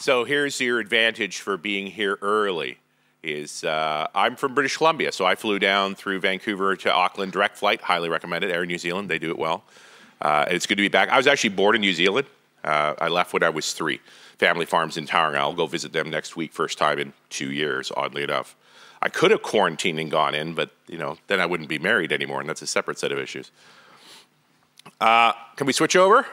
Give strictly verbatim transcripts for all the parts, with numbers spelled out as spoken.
So here's your advantage for being here early. Is uh, I'm from British Columbia, so I flew down through Vancouver to Auckland direct flight. Highly recommend it. Air New Zealand, they do it well. Uh, it's good to be back. I was actually born in New Zealand. Uh, I left when I was three. Family farms in Tauranga. I'll go visit them next week, first time in two years, oddly enough. I could have quarantined and gone in, but you know, then I wouldn't be married anymore, and that's a separate set of issues. Uh, can we switch over?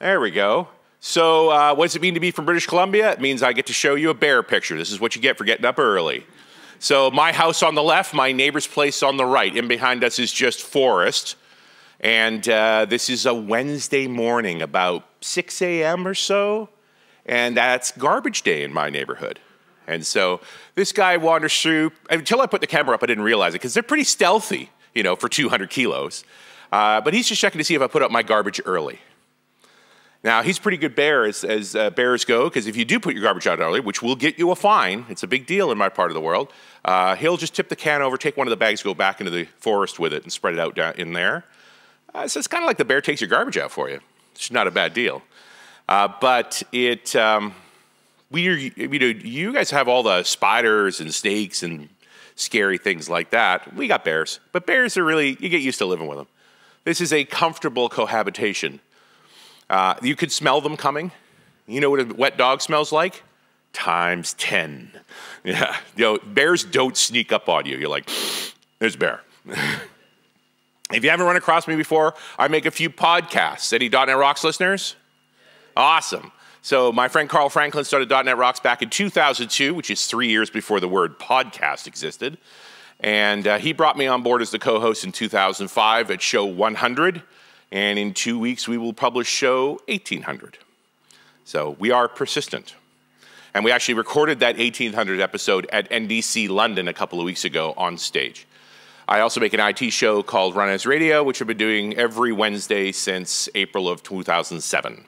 There we go. So uh, what does it mean to be from British Columbia? It means I get to show you a bear picture. This is what you get for getting up early. So my house on the left, my neighbor's place on the right, and behind us is just forest. And uh, this is a Wednesday morning, about six A M or so, and that's garbage day in my neighborhood. And so this guy wanders through. Until I put the camera up, I didn't realize it, because they're pretty stealthy, you know, for two hundred kilos. Uh, but he's just checking to see if I put up my garbage early. Now, he's a pretty good bear as, as uh, bears go, because if you do put your garbage out early, which will get you a fine, it's a big deal in my part of the world, uh, he'll just tip the can over, take one of the bags, go back into the forest with it, and spread it out down in there. Uh, so it's kind of like the bear takes your garbage out for you. It's not a bad deal. Uh, but it... Um, We are, you know, you guys have all the spiders and snakes and scary things like that. We got bears, but bears are really, you get used to living with them. This is a comfortable cohabitation. Uh, you could smell them coming. You know what a wet dog smells like? times ten. Yeah, you know, bears don't sneak up on you. You're like, there's a bear. If you haven't run across me before, I make a few podcasts. Any dot net Rocks listeners? Awesome. So my friend Carl Franklin started dot net Rocks back in two thousand two, which is three years before the word podcast existed. And uh, he brought me on board as the co-host in two thousand five at show one hundred. And in two weeks, we will publish show eighteen hundred. So we are persistent. And we actually recorded that eighteen hundred episode at N D C London a couple of weeks ago on stage. I also make an I T show called Run As Radio, which I've been doing every Wednesday since April of two thousand seven.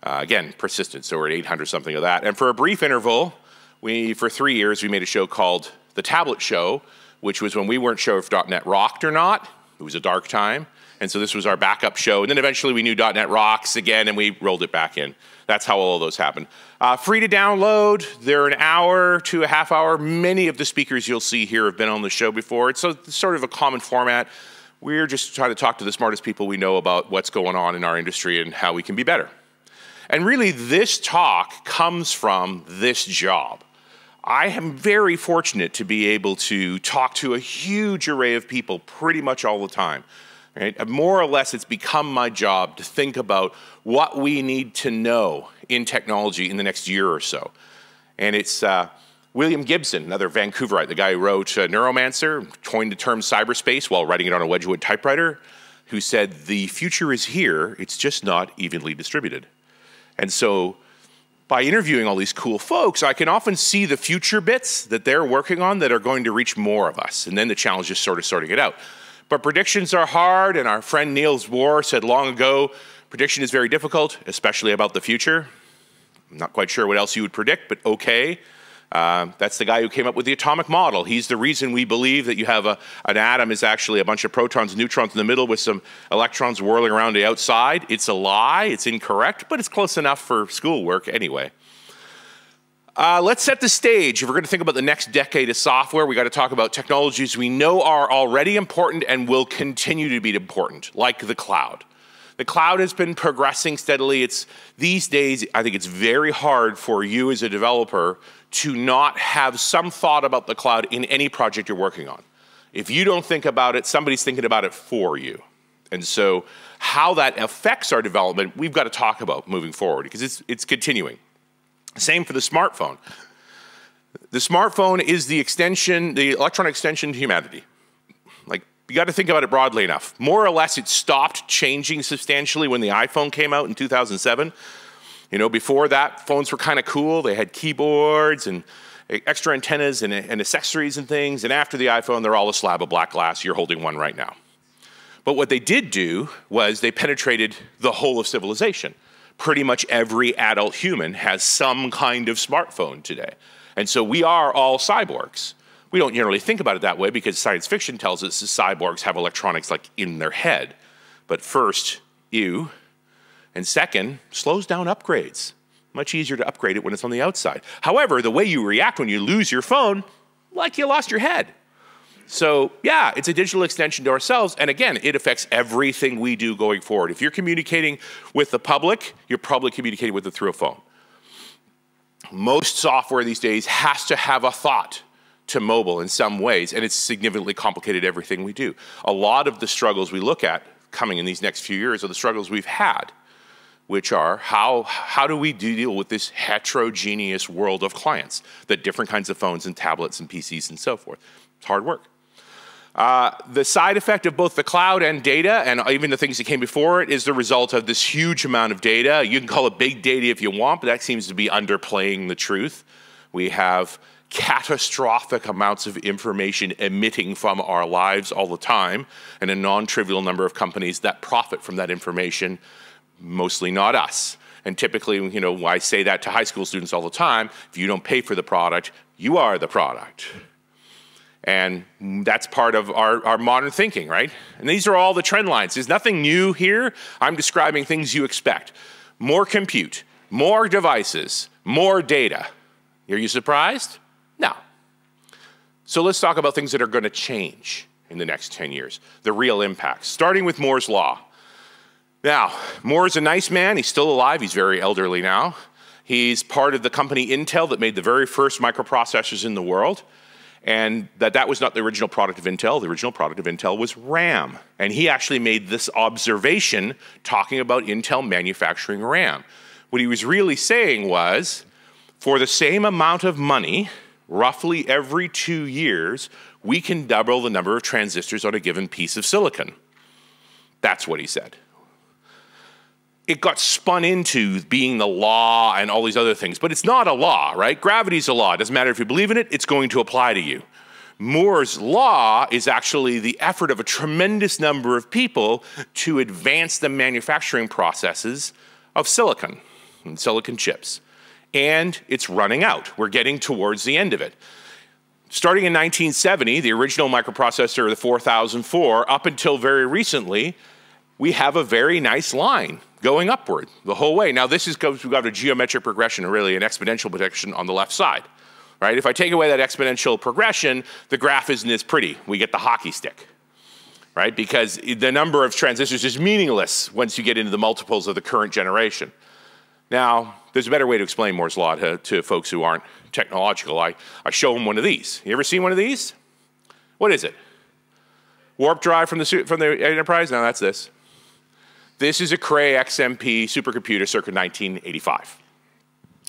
Uh, again, persistent, so we're at eight hundred something of that. And for a brief interval, we, for three years, we made a show called The Tablet Show, which was when we weren't sure if dot net rocked or not. It was a dark time, and so this was our backup show. And then eventually we knew dot net Rocks again, and we rolled it back in. That's how all of those happened. Uh, free to download. They're an hour to a half hour. Many of the speakers you'll see here have been on the show before. It's, a, it's sort of a common format. We're just trying to talk to the smartest people we know about what's going on in our industry and how we can be better. And really, this talk comes from this job. I am very fortunate to be able to talk to a huge array of people pretty much all the time. Right? More or less, it's become my job to think about what we need to know in technology in the next year or so. And it's uh, William Gibson, another Vancouverite, the guy who wrote uh, Neuromancer, coined the term cyberspace while writing it on a Wedgwood typewriter, who said, "The future is here, it's just not evenly distributed." And so by interviewing all these cool folks, I can often see the future bits that they're working on that are going to reach more of us. And then the challenge is sort of sorting it out. But predictions are hard, and our friend Niels Bohr said long ago, prediction is very difficult, especially about the future. I'm not quite sure what else you would predict, but okay. Uh, that's the guy who came up with the atomic model. He's the reason we believe that you have a, an atom is actually a bunch of protons and neutrons in the middle with some electrons whirling around the outside. It's a lie, it's incorrect, but it's close enough for schoolwork anyway. Uh, let's set the stage. If we're going to think about the next decade of software, we got to talk about technologies we know are already important and will continue to be important, like the cloud. The cloud has been progressing steadily. It's, these days, I think it's very hard for you as a developer to not have some thought about the cloud in any project you're working on. If you don't think about it, somebody's thinking about it for you. And so how that affects our development, we've got to talk about moving forward, because it's, it's continuing. Same for the smartphone. The smartphone is the extension, the electronic extension to humanity. Like, you got to think about it broadly enough. More or less, it stopped changing substantially when the iPhone came out in two thousand seven. You know, before that, phones were kind of cool. They had keyboards and extra antennas and, and accessories and things. And after the iPhone, they're all a slab of black glass. You're holding one right now. But what they did do was they penetrated the whole of civilization. Pretty much every adult human has some kind of smartphone today. And so we are all cyborgs. We don't generally think about it that way because science fiction tells us that cyborgs have electronics like in their head. But first, you... and second, slows down upgrades. Much easier to upgrade it when it's on the outside. However, the way you react when you lose your phone, like you lost your head. So yeah, it's a digital extension to ourselves. And again, it affects everything we do going forward. If you're communicating with the public, you're probably communicating with it through a phone. Most software these days has to have a thought to mobile in some ways, and it's significantly complicated everything we do. A lot of the struggles we look at coming in these next few years are the struggles we've had, which are how, how do we deal with this heterogeneous world of clients, the different kinds of phones and tablets and P Cs and so forth. It's hard work. Uh, the side effect of both the cloud and data, and even the things that came before it, is the result of this huge amount of data. You can call it big data if you want, but that seems to be underplaying the truth. We have catastrophic amounts of information emitting from our lives all the time, and a non-trivial number of companies that profit from that information, mostly not us. And typically, you know, I say that to high school students all the time, if you don't pay for the product, you are the product. And that's part of our, our modern thinking, right? And these are all the trend lines. There's nothing new here. I'm describing things you expect. More compute, more devices, more data. Are you surprised? No. So let's talk about things that are going to change in the next ten years, the real impacts, starting with Moore's Law. Now, Moore's a nice man. He's still alive. He's very elderly now. He's part of the company Intel that made the very first microprocessors in the world, and that that was not the original product of Intel. The original product of Intel was RAM, and he actually made this observation talking about Intel manufacturing RAM. What he was really saying was, for the same amount of money, roughly every two years, we can double the number of transistors on a given piece of silicon. That's what he said. It got spun into being the law and all these other things, but it's not a law, right? Gravity's a law. It doesn't matter if you believe in it, it's going to apply to you. Moore's Law is actually the effort of a tremendous number of people to advance the manufacturing processes of silicon and silicon chips. And it's running out. We're getting towards the end of it. Starting in nineteen seventy, the original microprocessor, the four thousand four, up until very recently, we have a very nice line going upward the whole way. Now this is because we've got a geometric progression, or really an exponential progression on the left side, right? If I take away that exponential progression, the graph isn't as pretty. We get the hockey stick, right? Because the number of transistors is meaningless once you get into the multiples of the current generation. Now, there's a better way to explain Moore's Law to, to folks who aren't technological. I, I show them one of these. You ever seen one of these? What is it? Warp drive from the, from the Enterprise? No, that's this. This is a Cray X M P supercomputer circa nineteen eighty-five.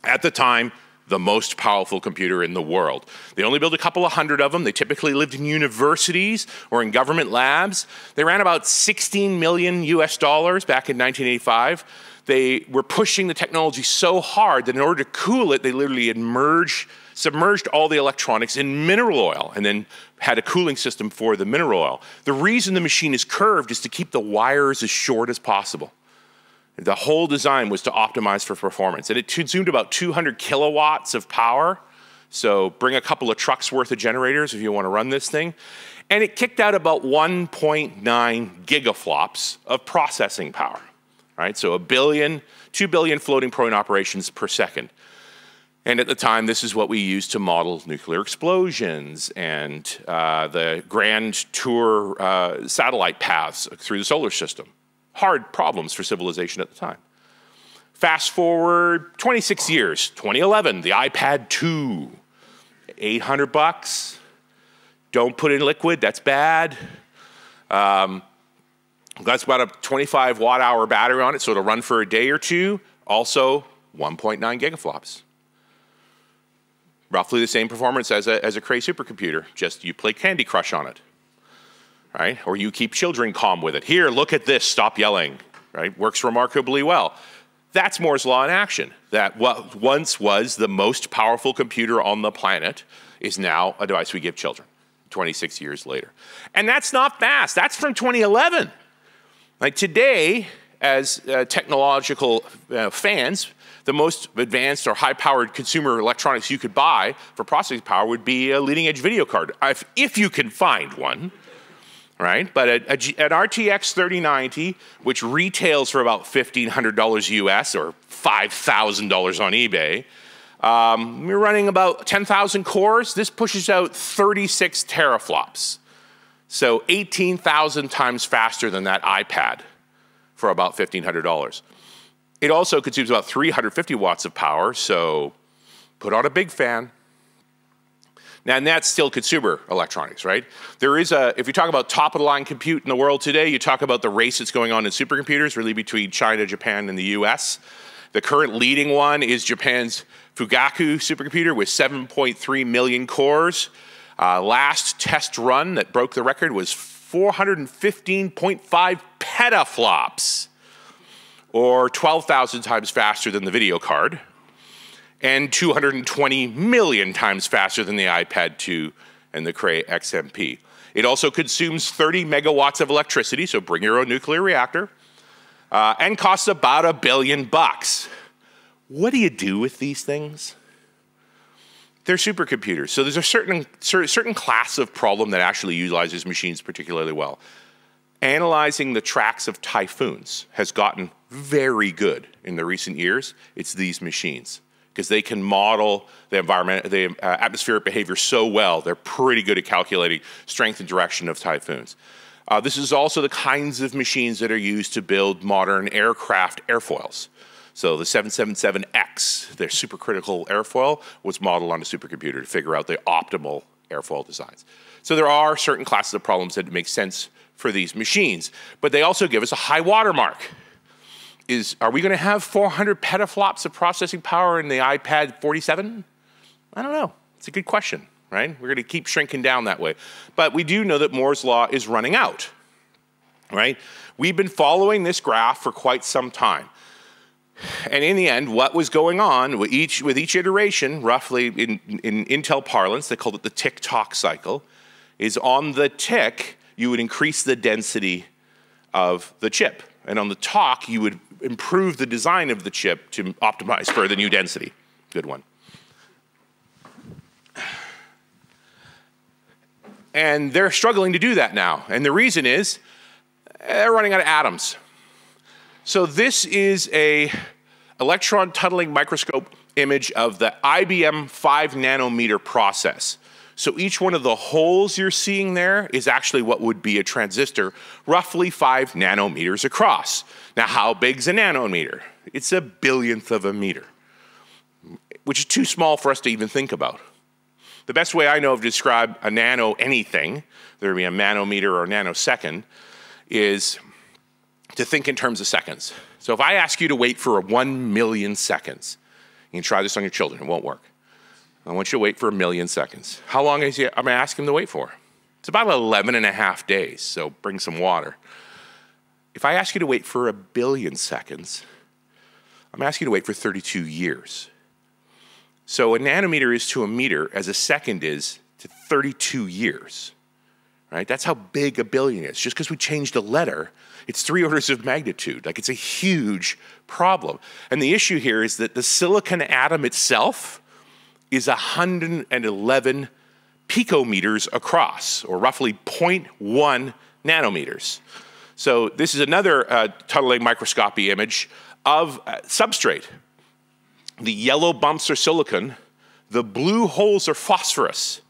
At the time, the most powerful computer in the world. They only built a couple of hundred of them. They typically lived in universities or in government labs. They ran about sixteen million U S dollars back in nineteen eighty-five. They were pushing the technology so hard that in order to cool it, they literally immerged, submerged all the electronics in mineral oil and then had a cooling system for the mineral oil. The reason the machine is curved is to keep the wires as short as possible. The whole design was to optimize for performance, and it consumed about two hundred kilowatts of power. So bring a couple of trucks worth of generators if you want to run this thing. And it kicked out about one point nine gigaflops of processing power. Right? So a billion, two billion floating point operations per second. And at the time, this is what we used to model nuclear explosions and uh, the grand tour uh, satellite paths through the solar system. Hard problems for civilization at the time. Fast forward twenty-six years, twenty eleven, the iPad two, eight hundred bucks. Don't put in liquid, that's bad. Um, That's about a twenty-five watt hour battery on it, so it'll run for a day or two. Also, one point nine gigaflops. Roughly the same performance as a, as a Cray supercomputer, just you play Candy Crush on it, right? Or you keep children calm with it. Here, look at this, stop yelling, right? Works remarkably well. That's Moore's Law in action, that what once was the most powerful computer on the planet is now a device we give children, twenty-six years later. And that's not fast, that's from twenty eleven. Like today, as uh, technological uh, fans, the most advanced or high-powered consumer electronics you could buy for processing power would be a leading-edge video card, if, if you can find one, right? But a, a, an R T X thirty ninety, which retails for about fifteen hundred dollars U S or five thousand dollars on eBay, um, we're running about ten thousand cores. This pushes out thirty-six teraflops. So eighteen thousand times faster than that iPad for about fifteen hundred dollars. It also consumes about three hundred fifty watts of power, so put on a big fan. Now, and that's still consumer electronics, right? There is a, if you talk about top of the line compute in the world today, you talk about the race that's going on in supercomputers, really between China, Japan, and the U S. The current leading one is Japan's Fugaku supercomputer with seven point three million cores. Uh, last test run that broke the record was four hundred fifteen point five petaflops, or twelve thousand times faster than the video card, and two hundred twenty million times faster than the iPad two and the Cray X M P. It also consumes thirty megawatts of electricity, so bring your own nuclear reactor, uh, and costs about a billion bucks. What do you do with these things? They're supercomputers, so there's a certain, certain class of problem that actually utilizes machines particularly well. Analyzing the tracks of typhoons has gotten very good in the recent years. It's these machines, because they can model the environment, the uh, atmospheric behavior so well. They're pretty good at calculating strength and direction of typhoons. Uh, this is also the kinds of machines that are used to build modern aircraft airfoils. So the seven seventy-seven X, their supercritical airfoil, was modeled on a supercomputer to figure out the optimal airfoil designs. So there are certain classes of problems that make sense for these machines, but they also give us a high watermark. Is, are we gonna have four hundred petaflops of processing power in the iPad forty-seven? I don't know, it's a good question, right? We're gonna keep shrinking down that way. But we do know that Moore's Law is running out, right? We've been following this graph for quite some time. And in the end, what was going on with each, with each iteration, roughly in, in Intel parlance, they called it the tick-tock cycle, is on the tick, you would increase the density of the chip. And on the talk, you would improve the design of the chip to optimize for the new density. Good one. And they're struggling to do that now. And the reason is they're running out of atoms. So this is a electron tunneling microscope image of the I B M five nanometer process. So each one of the holes you're seeing there is actually what would be a transistor, roughly five nanometers across. Now, how big's a nanometer? It's a billionth of a meter, which is too small for us to even think about. The best way I know of to describe a nano anything, there would be a manometer or a nanosecond, is to think in terms of seconds. So if I ask you to wait for one million seconds, you can try this on your children, it won't work. I want you to wait for a million seconds. How long is he, I'm gonna ask him to wait for? It's about eleven and a half days, so bring some water. If I ask you to wait for a billion seconds, I'm asking you to wait for thirty-two years. So a nanometer is to a meter as a second is to thirty-two years, right? That's how big a billion is. Just because we changed a letter, it's three orders of magnitude. Like, it's a huge problem. And the issue here is that the silicon atom itself is one hundred eleven picometers across, or roughly zero point one nanometers. So this is another uh, tunneling microscopy image of uh, substrate. The yellow bumps are silicon, the blue holes are phosphorus.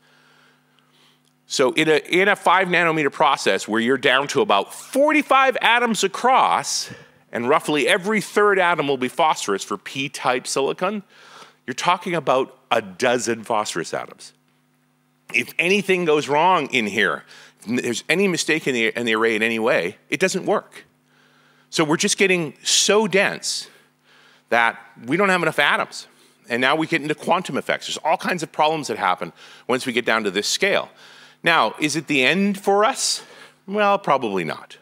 So in a, in a five nanometer process where you're down to about forty-five atoms across, and roughly every third atom will be phosphorus for P-type silicon, you're talking about a dozen phosphorus atoms. If anything goes wrong in here, if there's any mistake in the, in the array in any way, it doesn't work. So we're just getting so dense that we don't have enough atoms. And now we get into quantum effects. There's all kinds of problems that happen once we get down to this scale. Now, is it the end for us? Well, probably not.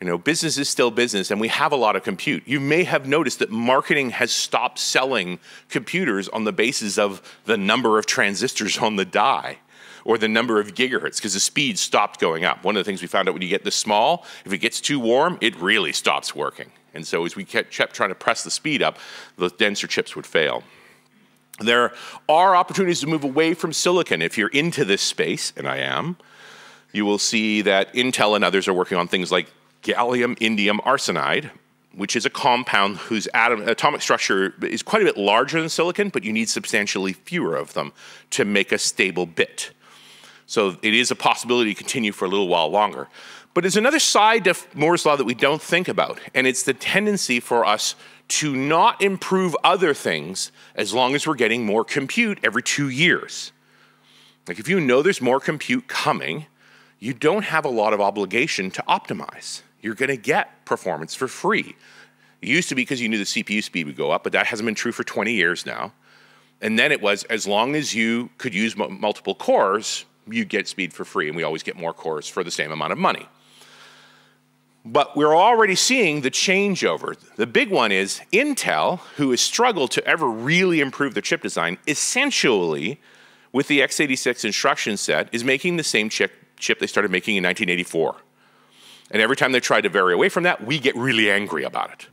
You know, business is still business, and we have a lot of compute. You may have noticed that marketing has stopped selling computers on the basis of the number of transistors on the die or the number of gigahertz, because the speed stopped going up. One of the things we found out when you get this small, if it gets too warm, it really stops working. And so as we kept trying to press the speed up, the denser chips would fail. There are opportunities to move away from silicon if you're into this space, and I am. You will see that Intel and others are working on things like gallium indium arsenide, which is a compound whose atom, atomic structure is quite a bit larger than silicon, but you need substantially fewer of them to make a stable bit. So it is a possibility to continue for a little while longer. But there's another side to Moore's Law that we don't think about, and it's the tendency for us to not improve other things as long as we're getting more compute every two years. Like, if you know there's more compute coming, you don't have a lot of obligation to optimize. You're gonna get performance for free. It used to be because you knew the C P U speed would go up, but that hasn't been true for twenty years now. And then it was, as long as you could use m multiple cores, you get speed for free, and we always get more cores for the same amount of money. But we're already seeing the changeover. The big one is Intel, who has struggled to ever really improve the chip design, essentially with the x eighty-six instruction set, is making the same chip, chip they started making in nineteen eighty-four. And every time they try to vary away from that, we get really angry about it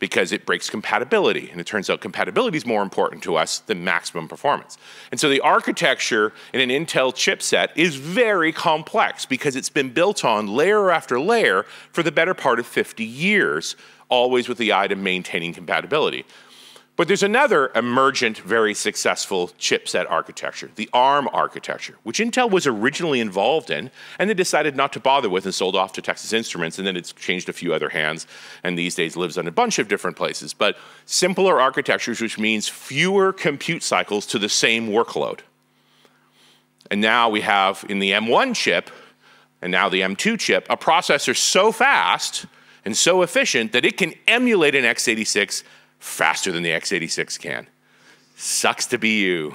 because it breaks compatibility. And it turns out compatibility is more important to us than maximum performance. And so the architecture in an Intel chipset is very complex because it's been built on layer after layer for the better part of fifty years, always with the eye to maintaining compatibility. But there's another emergent, very successful chipset architecture, the ARM architecture, which Intel was originally involved in, and they decided not to bother with and sold off to Texas Instruments, and then it's changed a few other hands, and these days lives on a bunch of different places. But simpler architectures, which means fewer compute cycles to the same workload. And now we have in the M one chip, and now the M two chip, a processor so fast and so efficient that it can emulate an x eighty-six faster than the x eighty-six can. Sucks to be you.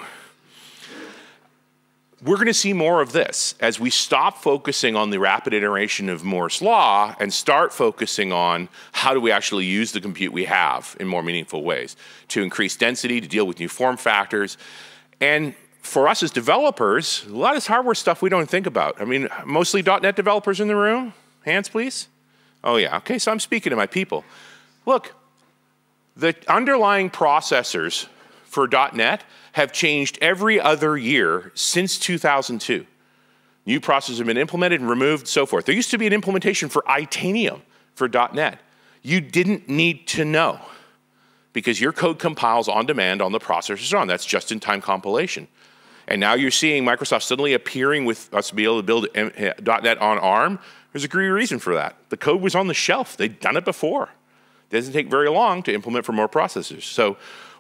We're gonna see more of this as we stop focusing on the rapid iteration of Moore's Law and start focusing on how do we actually use the compute we have in more meaningful ways to increase density, to deal with new form factors. And for us as developers, a lot of this hardware stuff we don't think about. I mean, mostly dot net developers in the room? Hands, please. Oh yeah, okay, so I'm speaking to my people. Look, the underlying processors for dot net have changed every other year since two thousand two. New processors have been implemented and removed and so forth. There used to be an implementation for Itanium for dot net. You didn't need to know because your code compiles on demand on the processors on. That's just-in-time compilation. And now you're seeing Microsoft suddenly appearing with us to be able to build dot net on ARM. There's a great reason for that. The code was on the shelf. They'd done it before. Doesn't take very long to implement for more processors. So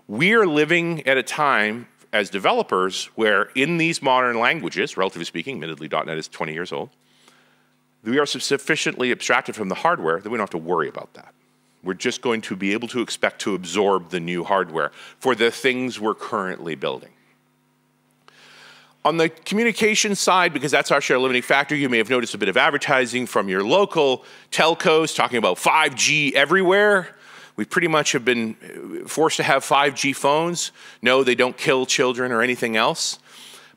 we're living at a time as developers where in these modern languages, relatively speaking, admittedly dot net is twenty years old, we are sufficiently abstracted from the hardware that we don't have to worry about that. We're just going to be able to expect to absorb the new hardware for the things we're currently building. On the communication side, because that's our share limiting factor, you may have noticed a bit of advertising from your local telcos talking about five G everywhere. We pretty much have been forced to have five G phones. No, they don't kill children or anything else,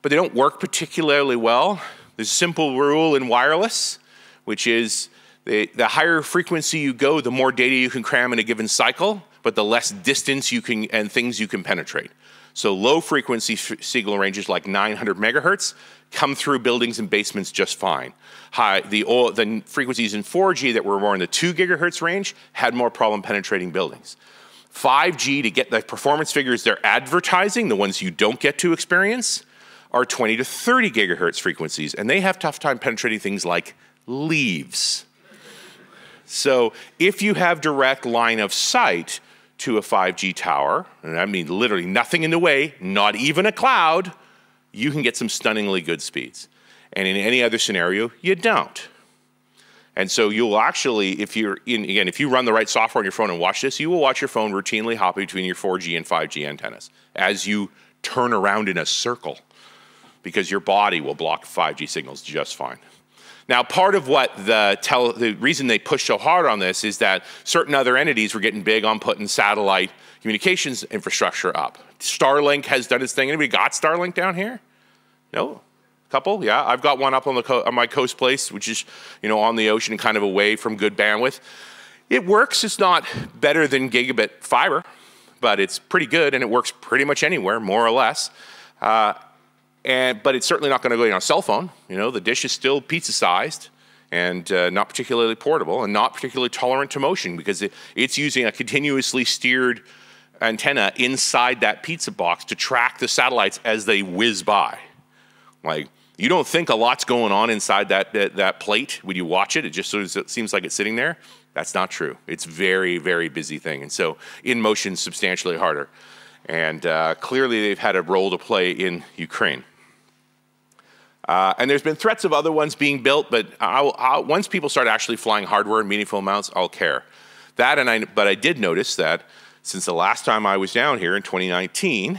but they don't work particularly well. There's a simple rule in wireless, which is the, the higher frequency you go, the more data you can cram in a given cycle, but the less distance you can and things you can penetrate. So low frequency signal ranges like nine hundred megahertz come through buildings and basements just fine. High, the, oil, the frequencies in four G that were more in the two gigahertz range had more problem penetrating buildings. five G, to get the performance figures they're advertising, the ones you don't get to experience, are twenty to thirty gigahertz frequencies, and they have tough time penetrating things like leaves. So if you have direct line of sight to a five G tower, and I mean literally nothing in the way, not even a cloud, you can get some stunningly good speeds. And in any other scenario, you don't. And so you'll actually, if you're in, again, if you run the right software on your phone and watch this, you will watch your phone routinely hop between your four G and five G antennas as you turn around in a circle because your body will block five G signals just fine. Now, part of what the, tele, the reason they pushed so hard on this is that certain other entities were getting big on putting satellite communications infrastructure up. Starlink has done its thing. Anybody got Starlink down here? No? A couple? Yeah, I've got one up on, the co on my coast place, which is, you know, on the ocean, kind of away from good bandwidth. It works. It's not better than gigabit fiber, but it's pretty good, and it works pretty much anywhere, more or less. Uh, and but it's certainly not going to go in our cell phone. You know, the dish is still pizza-sized and uh, not particularly portable and not particularly tolerant to motion, because it, it's using a continuously steered antenna inside that pizza box to track the satellites as they whiz by. Like, you don't think a lot's going on inside that, that, that plate when you watch it. It just sort of seems like it's sitting there. That's not true. It's very, very busy thing. And so in motion, substantially harder. And uh, clearly they've had a role to play in Ukraine. Uh, and there's been threats of other ones being built, but I'll, I'll, once people start actually flying hardware in meaningful amounts, I'll care. That and I, but I did notice that since the last time I was down here in twenty nineteen,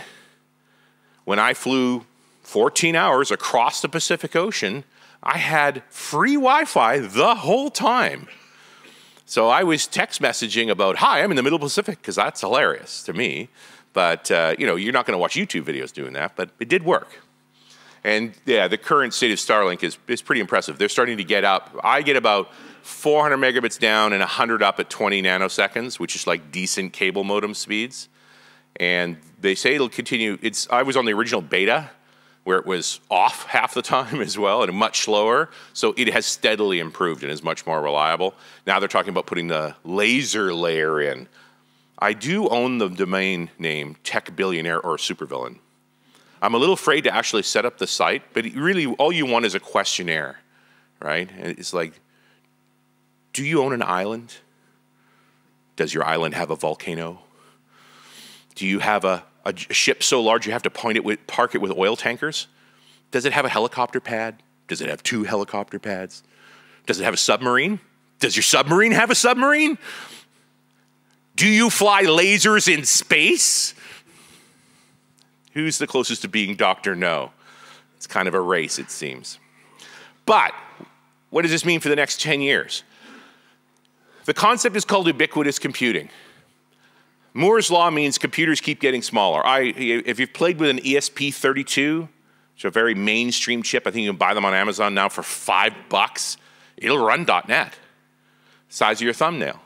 when I flew fourteen hours across the Pacific Ocean, I had free Wi-Fi the whole time. So I was text messaging about, hi, I'm in the middle of the Pacific, because that's hilarious to me. But uh, you know, you're not going to watch YouTube videos doing that, but it did work. And yeah, the current state of Starlink is, is pretty impressive. They're starting to get up. I get about four hundred megabits down and one hundred up at twenty nanoseconds, which is like decent cable modem speeds. And they say it'll continue. It's, I was on the original beta, where it was off half the time as well and much slower. So it has steadily improved and is much more reliable. Now they're talking about putting the laser layer in. I do own the domain name Tech Billionaire or Supervillain. I'm a little afraid to actually set up the site, but really all you want is a questionnaire, right? And it's like, do you own an island? Does your island have a volcano? Do you have a, a ship so large you have to point it with, park it with oil tankers? Does it have a helicopter pad? Does it have two helicopter pads? Does it have a submarine? Does your submarine have a submarine? Do you fly lasers in space? Who's the closest to being Doctor No? It's kind of a race, it seems. But what does this mean for the next ten years? The concept is called ubiquitous computing. Moore's Law means computers keep getting smaller. I, if you've played with an E S P thirty-two, which is a very mainstream chip, I think you can buy them on Amazon now for five bucks. It'll run dot net, size of your thumbnail.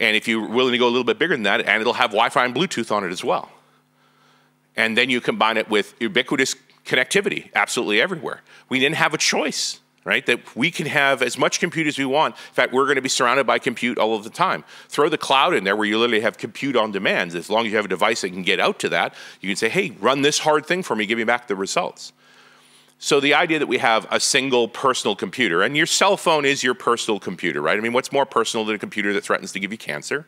And if you're willing to go a little bit bigger than that, and it'll have Wi-Fi and Bluetooth on it as well. And then you combine it with ubiquitous connectivity, absolutely everywhere. We didn't have a choice, right? That we can have as much compute as we want. In fact, we're going to be surrounded by compute all of the time. Throw the cloud in there where you literally have compute on demand. As long as you have a device that can get out to that, you can say, hey, run this hard thing for me, give me back the results. So the idea that we have a single personal computer, and your cell phone is your personal computer, right? I mean, what's more personal than a computer that threatens to give you cancer?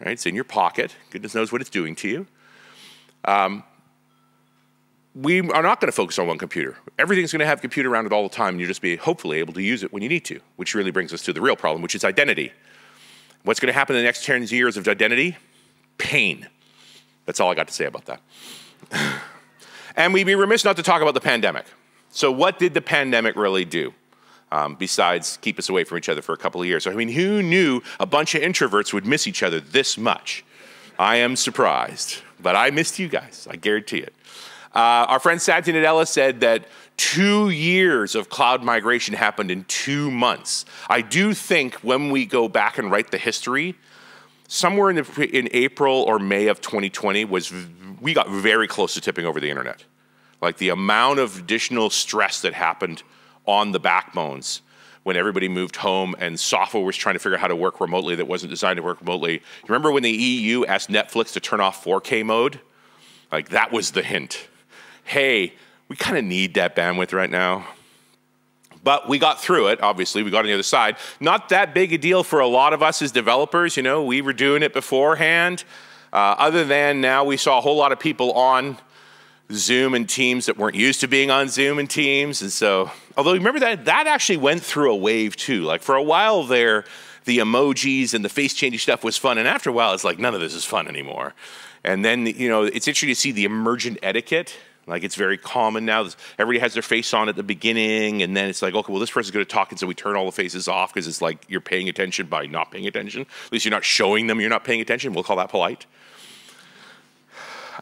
Right? It's in your pocket. Goodness knows what it's doing to you. Um, we are not going to focus on one computer. Everything's going to have computer around it all the time, and you'll just be hopefully able to use it when you need to, which really brings us to the real problem, which is identity. What's going to happen in the next ten years of identity? Pain. That's all I got to say about that. And we'd be remiss not to talk about the pandemic. So what did the pandemic really do, um, besides keep us away from each other for a couple of years? I mean, who knew a bunch of introverts would miss each other this much? I am surprised. But I missed you guys, I guarantee it. Uh, our friend Satya Nadella said that two years of cloud migration happened in two months. I do think when we go back and write the history, somewhere in, the, in April or May of twenty twenty, was we got very close to tipping over the internet. Like the amount of additional stress that happened on the backbones when everybody moved home and software was trying to figure out how to work remotely that wasn't designed to work remotely. Remember when the E U asked Netflix to turn off four K mode? Like that was the hint. Hey, we kind of need that bandwidth right now. But we got through it, obviously. We got on the other side. Not that big a deal for a lot of us as developers. You know, we were doing it beforehand. Uh, other than now we saw a whole lot of people on Zoom and Teams that weren't used to being on Zoom and Teams. And so, although remember that, that actually went through a wave too. Like for a while there, the emojis and the face changing stuff was fun. And after a while, it's like, none of this is fun anymore. And then, you know, it's interesting to see the emergent etiquette. Like it's very common now. Everybody has their face on at the beginning. And then it's like, okay, well, this person's going to talk. And so we turn all the faces off because it's like you're paying attention by not paying attention. At least you're not showing them you're not paying attention. We'll call that polite.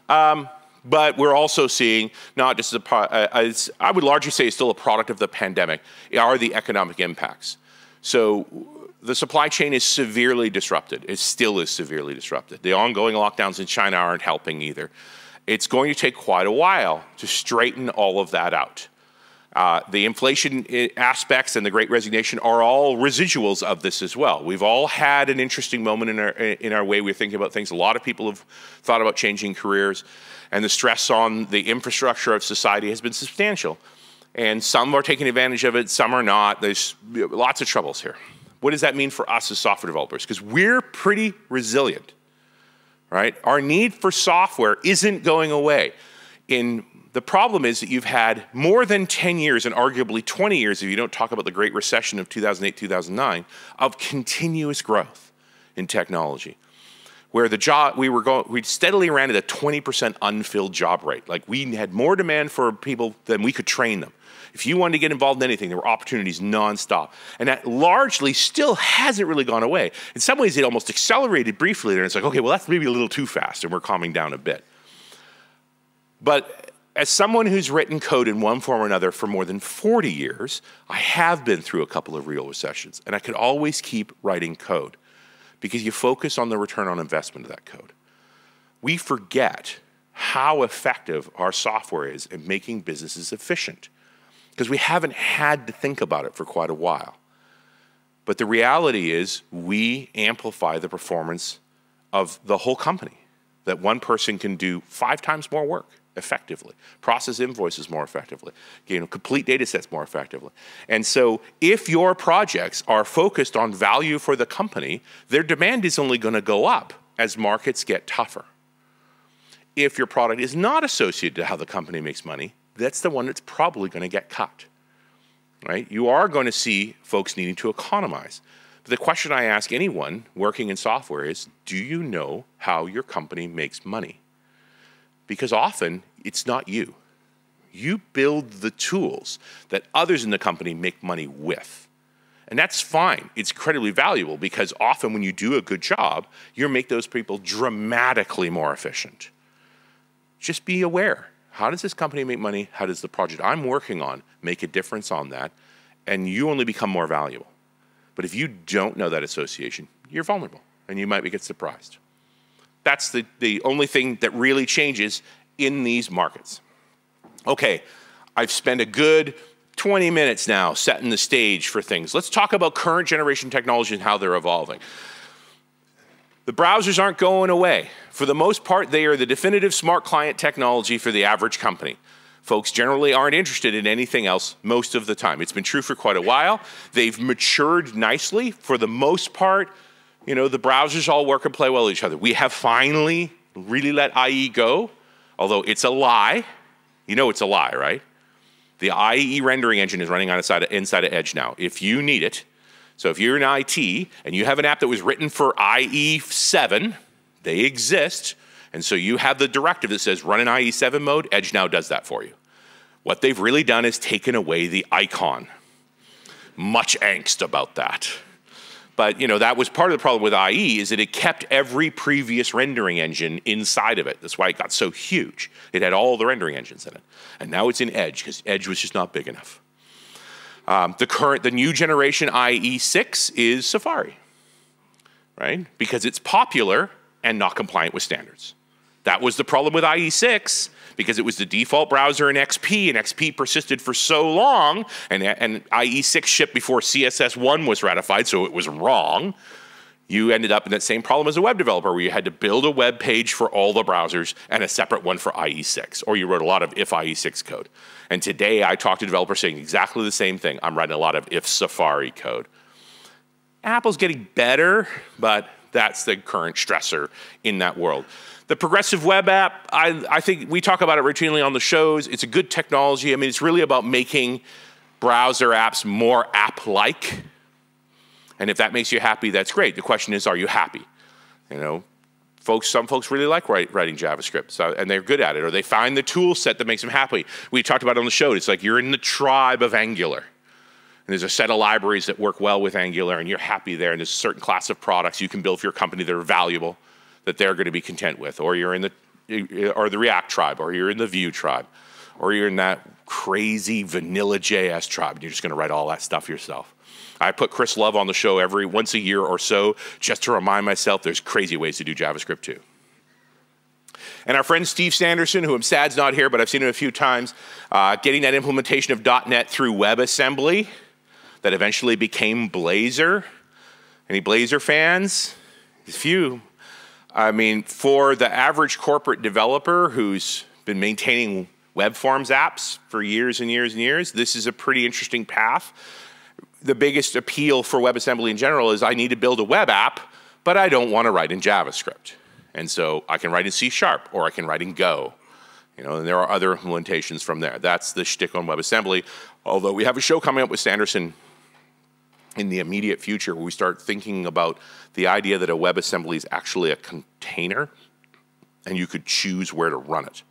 Um... But we're also seeing, not just a, uh, I would largely say it's still a product of the pandemic, are the economic impacts. So the supply chain is severely disrupted. It still is severely disrupted. The ongoing lockdowns in China aren't helping either. It's going to take quite a while to straighten all of that out. Uh, the inflation aspects and the Great Resignation are all residuals of this as well. We've all had an interesting moment in our, in our way we're thinking about things. A lot of people have thought about changing careers, and the stress on the infrastructure of society has been substantial. And some are taking advantage of it, some are not. There's lots of troubles here. What does that mean for us as software developers? Because we're pretty resilient, right? Our need for software isn't going away. In The problem is that you've had more than ten years, and arguably twenty years if you don't talk about the Great Recession of two thousand eight, two thousand nine, of continuous growth in technology, where the job, we were going, we steadily ran at a twenty percent unfilled job rate. Like, we had more demand for people than we could train them. If you wanted to get involved in anything, there were opportunities nonstop. And that largely still hasn't really gone away. In some ways, it almost accelerated briefly there. It's like, okay, well, that's maybe a little too fast, and we're calming down a bit. But as someone who's written code in one form or another for more than forty years, I have been through a couple of real recessions, and I could always keep writing code because you focus on the return on investment of that code. We forget how effective our software is in making businesses efficient because we haven't had to think about it for quite a while. But the reality is we amplify the performance of the whole company, that one person can do five times more work effectively, process invoices more effectively, you know, complete data sets more effectively. And so if your projects are focused on value for the company, their demand is only going to go up as markets get tougher. If your product is not associated to how the company makes money, that's the one that's probably going to get cut, right? You are going to see folks needing to economize. But the question I ask anyone working in software is, do you know how your company makes money? Because often, it's not you. You build the tools that others in the company make money with. And that's fine. It's incredibly valuable because often when you do a good job, you make those people dramatically more efficient. Just be aware. How does this company make money? How does the project I'm working on make a difference on that? And you only become more valuable. But if you don't know that association, you're vulnerable and you might get surprised. That's the, the only thing that really changes in these markets. Okay, I've spent a good twenty minutes now setting the stage for things. Let's talk about current generation technology and how they're evolving. The browsers aren't going away. For the most part, they are the definitive smart client technology for the average company. Folks generally aren't interested in anything else most of the time. It's been true for quite a while. They've matured nicely for the most part. You know, the browsers all work and play well with each other. We have finally really let I E go, although it's a lie. You know it's a lie, right? The I E rendering engine is running on inside of, inside of Edge now, if you need it. So if you're in I T and you have an app that was written for I E seven, they exist, and so you have the directive that says run in I E seven mode, Edge now does that for you. What they've really done is taken away the icon. Much angst about that. But, you know, that was part of the problem with I E is that it kept every previous rendering engine inside of it. That's why it got so huge. It had all the rendering engines in it. And now it's in Edge because Edge was just not big enough. Um, the current, the new generation I E six is Safari, right? Because it's popular and not compliant with standards. That was the problem with I E six because it was the default browser in X P, and X P persisted for so long, and, and I E six shipped before C S S one was ratified, so it was wrong. You ended up in that same problem as a web developer where you had to build a web page for all the browsers and a separate one for I E six, or you wrote a lot of if I E six code. And today I talk to developers saying exactly the same thing. I'm writing a lot of if Safari code. Apple's getting better, but that's the current stressor in that world. The progressive web app, I, I think we talk about it routinely on the shows. It's a good technology. I mean, it's really about making browser apps more app-like. And if that makes you happy, that's great. The question is, are you happy? You know, folks, some folks really like write, writing JavaScript, so, and they're good at it, or they find the tool set that makes them happy. We talked about it on the show. It's like you're in the tribe of Angular. And there's a set of libraries that work well with Angular, and you're happy there, and there's a certain class of products you can build for your company that are valuable, that they're going to be content with, or you're in the, or the React tribe, or you're in the Vue tribe, or you're in that crazy vanilla J S tribe, and you're just going to write all that stuff yourself. I put Chris Love on the show every once a year or so just to remind myself there's crazy ways to do JavaScript too. And our friend Steve Sanderson, who I'm sad's not here, but I've seen him a few times, uh, getting that implementation of dot net through WebAssembly that eventually became Blazor. Any Blazor fans? There's few. I mean, for the average corporate developer who's been maintaining web forms apps for years and years and years, this is a pretty interesting path. The biggest appeal for WebAssembly in general is I need to build a web app, but I don't want to write in JavaScript. And so I can write in C Sharp, or I can write in Go. You know, and there are other implementations from there. That's the shtick on WebAssembly, although we have a show coming up with Sanderson in the immediate future where we start thinking about the idea that a WebAssembly is actually a container, and you could choose where to run it.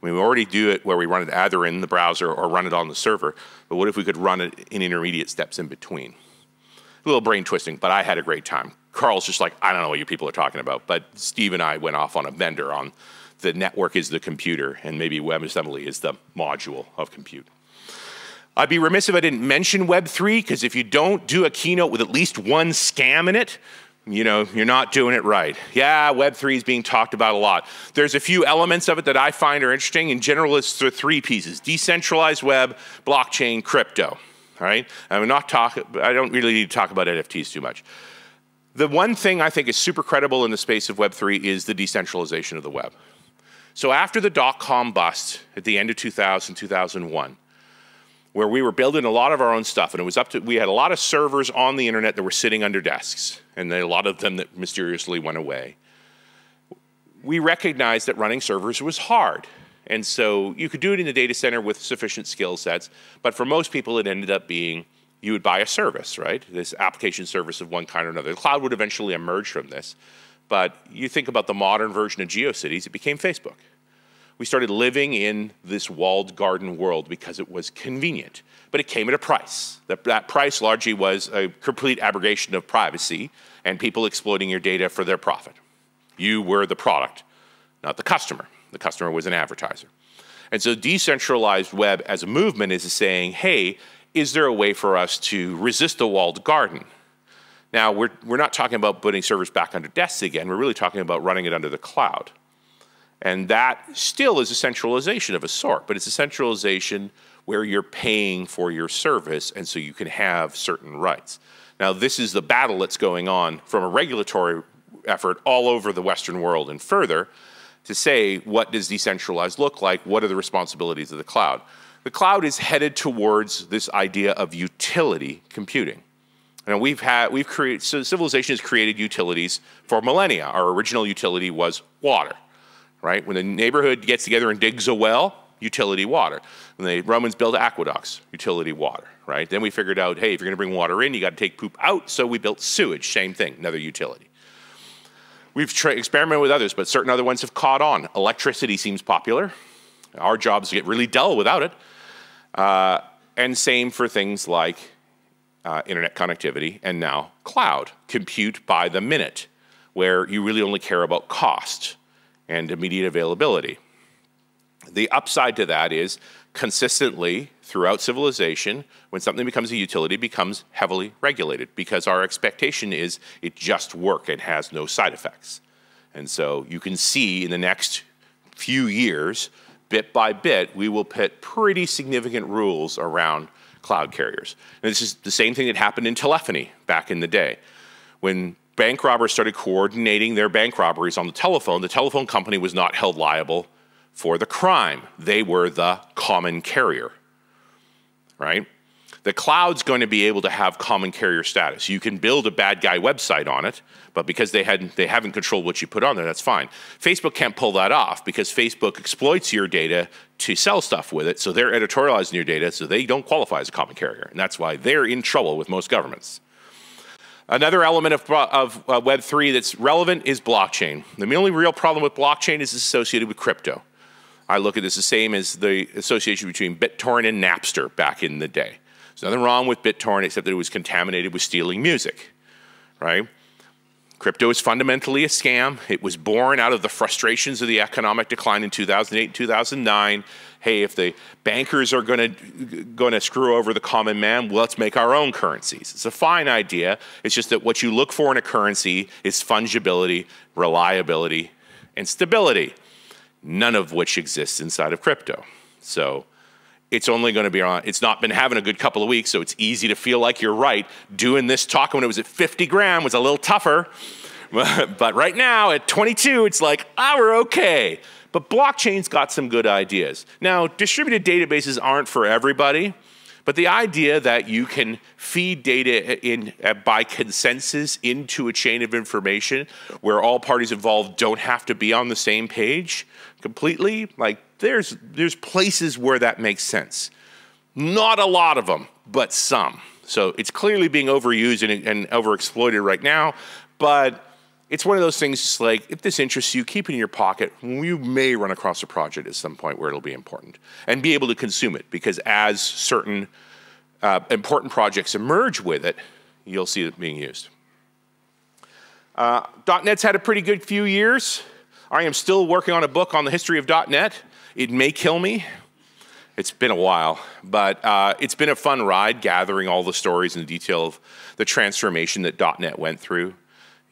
I mean, we already do it where we run it either in the browser or run it on the server, but what if we could run it in intermediate steps in between? A little brain twisting, but I had a great time. Carl's just like, I don't know what you people are talking about, but Steve and I went off on a bender on the network is the computer, and maybe WebAssembly is the module of compute. I'd be remiss if I didn't mention web three, because if you don't do a keynote with at least one scam in it, you know, you're not doing it right. Yeah, web three is being talked about a lot. There's a few elements of it that I find are interesting. In general, it's the three pieces: decentralized web, blockchain, crypto. All right? I'm not talk, I don't really need to talk about N F Ts too much. The one thing I think is super credible in the space of web three is the decentralization of the web. So after the dot-com bust at the end of two thousand, two thousand one, where we were building a lot of our own stuff, and it was up to, we had a lot of servers on the internet that were sitting under desks, and a lot of them that mysteriously went away. We recognized that running servers was hard, and so you could do it in the data center with sufficient skill sets, but for most people it ended up being, you would buy a service, right? This application service of one kind or another. The cloud would eventually emerge from this, but you think about the modern version of GeoCities, it became Facebook. We started living in this walled garden world because it was convenient, but it came at a price. That, that price largely was a complete abrogation of privacy and people exploiting your data for their profit. You were the product, not the customer. The customer was an advertiser. And so decentralized web as a movement is saying, hey, is there a way for us to resist the walled garden? Now, we're, we're not talking about putting servers back under desks again. We're really talking about running it under the cloud. And that still is a centralization of a sort, but it's a centralization where you're paying for your service, and so you can have certain rights. Now, this is the battle that's going on from a regulatory effort all over the Western world and further to say, what does decentralized look like? What are the responsibilities of the cloud? The cloud is headed towards this idea of utility computing. And we've had, we've created, so civilization has created utilities for millennia. Our original utility was water. Right? When the neighborhood gets together and digs a well, utility water. When the Romans built aqueducts, utility water, right? Then we figured out, hey, if you're going to bring water in, you got to take poop out, so we built sewage, same thing, another utility. We've experimented with others, but certain other ones have caught on. Electricity seems popular. Our jobs get really dull without it. Uh, and same for things like uh, internet connectivity and now cloud, compute by the minute, where you really only care about cost and immediate availability. The upside to that is consistently throughout civilization, when something becomes a utility, it becomes heavily regulated because our expectation is it just works and has no side effects. And so you can see in the next few years, bit by bit, we will put pretty significant rules around cloud carriers. And this is the same thing that happened in telephony back in the day. When bank robbers started coordinating their bank robberies on the telephone, the telephone company was not held liable for the crime. They were the common carrier, right? The cloud's going to be able to have common carrier status. You can build a bad guy website on it, but because they, hadn't, they haven't controlled what you put on there, that's fine. Facebook can't pull that off because Facebook exploits your data to sell stuff with it, so they're editorializing your data, so they don't qualify as a common carrier, and that's why they're in trouble with most governments. Another element of, of uh, web three that's relevant is blockchain. The only real problem with blockchain is it's associated with crypto. I look at this the same as the association between BitTorrent and Napster back in the day. There's nothing wrong with BitTorrent except that it was contaminated with stealing music, right? Crypto is fundamentally a scam. It was born out of the frustrations of the economic decline in two thousand eight and two thousand nine. Hey, if the bankers are gonna, gonna screw over the common man, well, let's make our own currencies. It's a fine idea. It's just that what you look for in a currency is fungibility, reliability, and stability. none of which exists inside of crypto. So it's only going to be on, it's not been having a good couple of weeks, so it's easy to feel like you're right. Doing this talk when it was at fifty grand was a little tougher, but right now at twenty-two, it's like, ah, we're okay. But blockchain's got some good ideas. Now, distributed databases aren't for everybody, but the idea that you can feed data in uh, by consensus into a chain of information where all parties involved don't have to be on the same page completely, like there's, there's places where that makes sense. Not a lot of them, but some. So it's clearly being overused and, and overexploited right now, but it's one of those things just like, if this interests you, keep it in your pocket. You may run across a project at some point where it'll be important and be able to consume it, because as certain uh, important projects emerge with it, you'll see it being used. Uh, .NET's had a pretty good few years. I am still working on a book on the history of .NET. It may kill me. It's been a while, but uh, it's been a fun ride gathering all the stories and the detail of the transformation that .NET went through.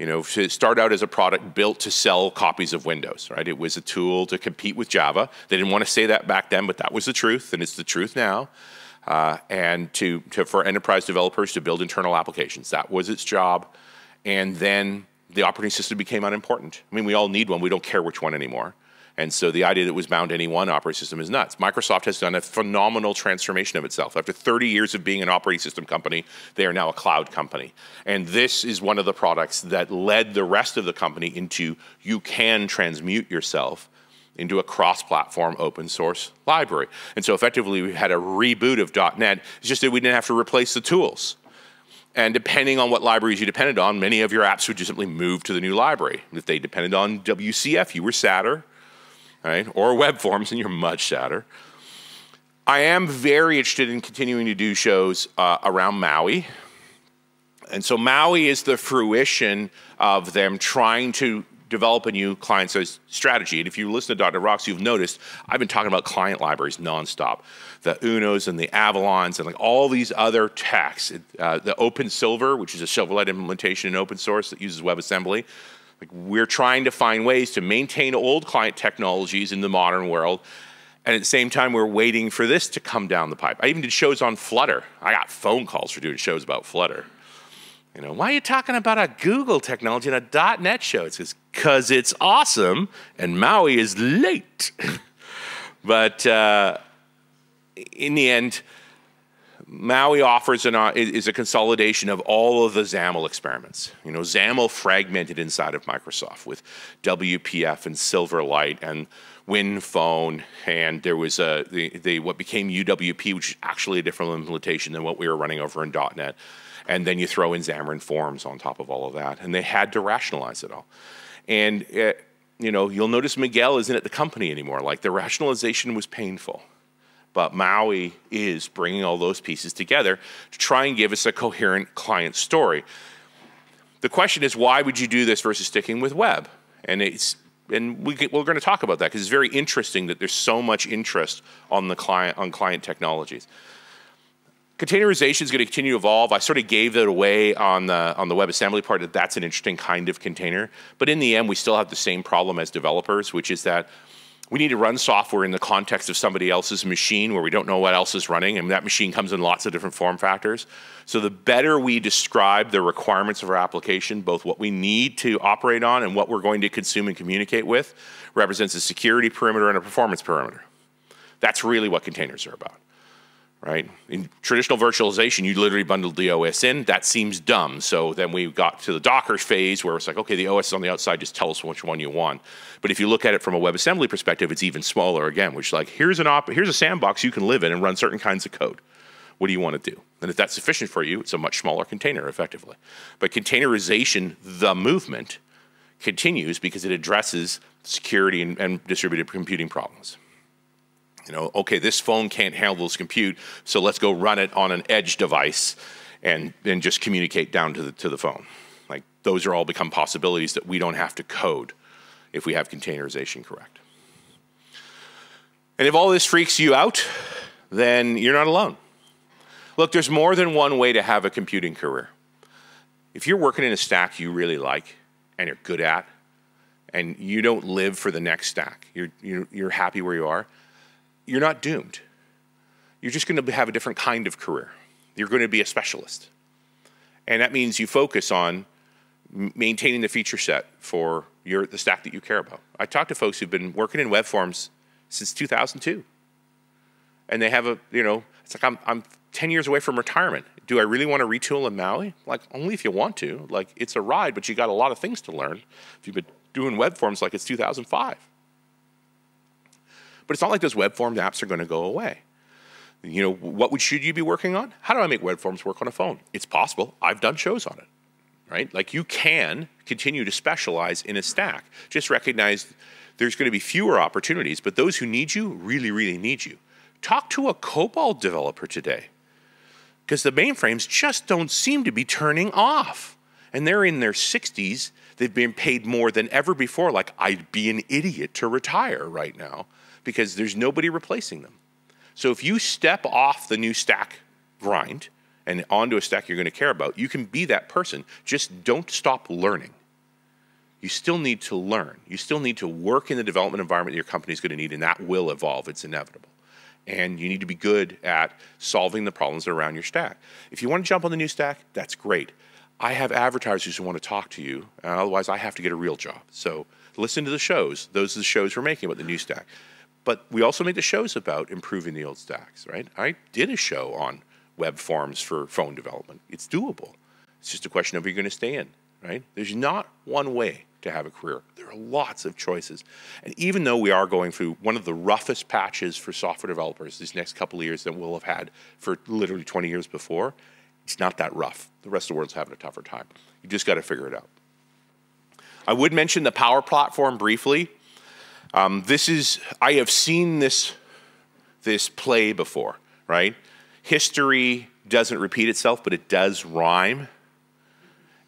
You know, to start out as a product built to sell copies of Windows, right? It was a tool to compete with Java. They didn't want to say that back then, but that was the truth, and it's the truth now. Uh, and to, to, for enterprise developers to build internal applications, that was its job. And then the operating system became unimportant. I mean, we all need one. We don't care which one anymore. And so the idea that it was bound to any one operating system is nuts. Microsoft has done a phenomenal transformation of itself. After thirty years of being an operating system company, they are now a cloud company. And this is one of the products that led the rest of the company into, you can transmute yourself into a cross-platform open source library. And so effectively we had a reboot of .NET. It's just that we didn't have to replace the tools. And depending on what libraries you depended on, many of your apps would just simply move to the new library. If they depended on W C F, you were sadder. Right? Or web forms, and you're much sadder. I am very interested in continuing to do shows uh, around Maui. And so Maui is the fruition of them trying to develop a new client-side strategy. And if you listen to .NET Rocks, you've noticed I've been talking about client libraries nonstop. The Unos and the Avalons and like all these other techs. Uh, the Open Silver, which is a Silverlight implementation in open source that uses WebAssembly. Like we're trying to find ways to maintain old client technologies in the modern world, and at the same time, we're waiting for this to come down the pipe. I even did shows on Flutter. I got phone calls for doing shows about Flutter. You know, why are you talking about a Google technology in a .NET show? It's just because it's awesome, and Maui is late. But uh, in the end, Maui offers an, uh, is a consolidation of all of the XAML experiments. You know, XAML fragmented inside of Microsoft with W P F and Silverlight and WinPhone, and there was a, the, the, what became U W P, which is actually a different implementation than what we were running over in .NET. And then you throw in Xamarin Forms on top of all of that, and they had to rationalize it all. And, uh, you know, you'll notice Miguel isn't at the company anymore. Like, the rationalization was painful. But Maui is bringing all those pieces together to try and give us a coherent client story. The question is, why would you do this versus sticking with web? And, it's, and we get, we're going to talk about that, because it's very interesting that there's so much interest on, the client, on client technologies. Containerization is going to continue to evolve. I sort of gave it away on the, on the WebAssembly part that that's an interesting kind of container. But in the end, we still have the same problem as developers, which is that we need to run software in the context of somebody else's machine where we don't know what else is running, and that machine comes in lots of different form factors. So the better we describe the requirements of our application, both what we need to operate on and what we're going to consume and communicate with, represents a security perimeter and a performance perimeter. That's really what containers are about, right? In traditional virtualization, you literally bundled the O S in. That seems dumb. So then we got to the Docker phase where it's like, okay, the O S is on the outside, just tell us which one you want. But if you look at it from a WebAssembly perspective, it's even smaller again, which is like, here's an op here's a sandbox you can live in and run certain kinds of code. What do you want to do? And if that's sufficient for you, it's a much smaller container effectively. But containerization, the movement, continues because it addresses security and, and distributed computing problems. You know, okay, this phone can't handle this compute, so let's go run it on an edge device and, and just communicate down to the, to the phone. Like, those are all become possibilities that we don't have to code if we have containerization correct. And if all this freaks you out, then you're not alone. Look, there's more than one way to have a computing career. If you're working in a stack you really like and you're good at, and you don't live for the next stack, you're, you're, you're happy where you are, you're not doomed. You're just going to have a different kind of career. You're going to be a specialist. And that means you focus on maintaining the feature set for your, the stack that you care about. I talked to folks who've been working in web forms since two thousand two. And they have a, you know, it's like I'm, I'm ten years away from retirement. Do I really want to retool in Maui? Like, only if you want to. Like, it's a ride, but you got a lot of things to learn if you've been doing web forms like it's two thousand five. But it's not like those web form apps are going to go away. You know, what would, should you be working on? How do I make web forms work on a phone? It's possible. I've done shows on it, right? Like, you can continue to specialize in a stack. Just recognize there's going to be fewer opportunities, but those who need you really, really need you. Talk to a COBOL developer today, because the mainframes just don't seem to be turning off. And they're in their sixties. They've been paid more than ever before. Like, I'd be an idiot to retire right now because there's nobody replacing them. So if you step off the new stack grind and onto a stack you're going to care about, you can be that person. Just don't stop learning. You still need to learn. You still need to work in the development environment that your company is going to need, and that will evolve. It's inevitable. And you need to be good at solving the problems around your stack. If you want to jump on the new stack, that's great. I have advertisers who want to talk to you. Uh, otherwise, I have to get a real job. So listen to the shows. Those are the shows we're making about the new stack. But we also made the shows about improving the old stacks, right? I did a show on web forms for phone development. It's doable. It's just a question of, are you going to stay in, right? There's not one way to have a career. There are lots of choices. And even though we are going through one of the roughest patches for software developers these next couple of years than we'll have had for literally twenty years before, it's not that rough. The rest of the world's having a tougher time. You just got to figure it out. I would mention the Power Platform briefly. Um, this is, I have seen this, this play before, right? History doesn't repeat itself, but it does rhyme.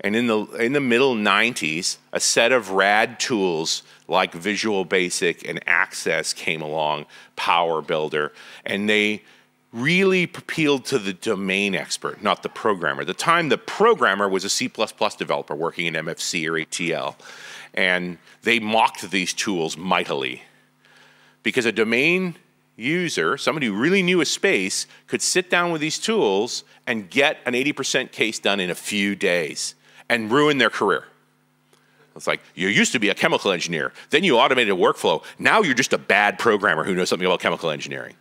And in the, in the middle nineties, a set of rad tools like Visual Basic and Access came along, Power Builder, and they really appealed to the domain expert, not the programmer. At the time, the programmer was a C plus plus developer working in M F C or A T L. And they mocked these tools mightily, because a domain user, somebody who really knew a space, could sit down with these tools and get an eighty percent case done in a few days and ruin their career. It's like, you used to be a chemical engineer, then you automated a workflow, now you're just a bad programmer who knows something about chemical engineering,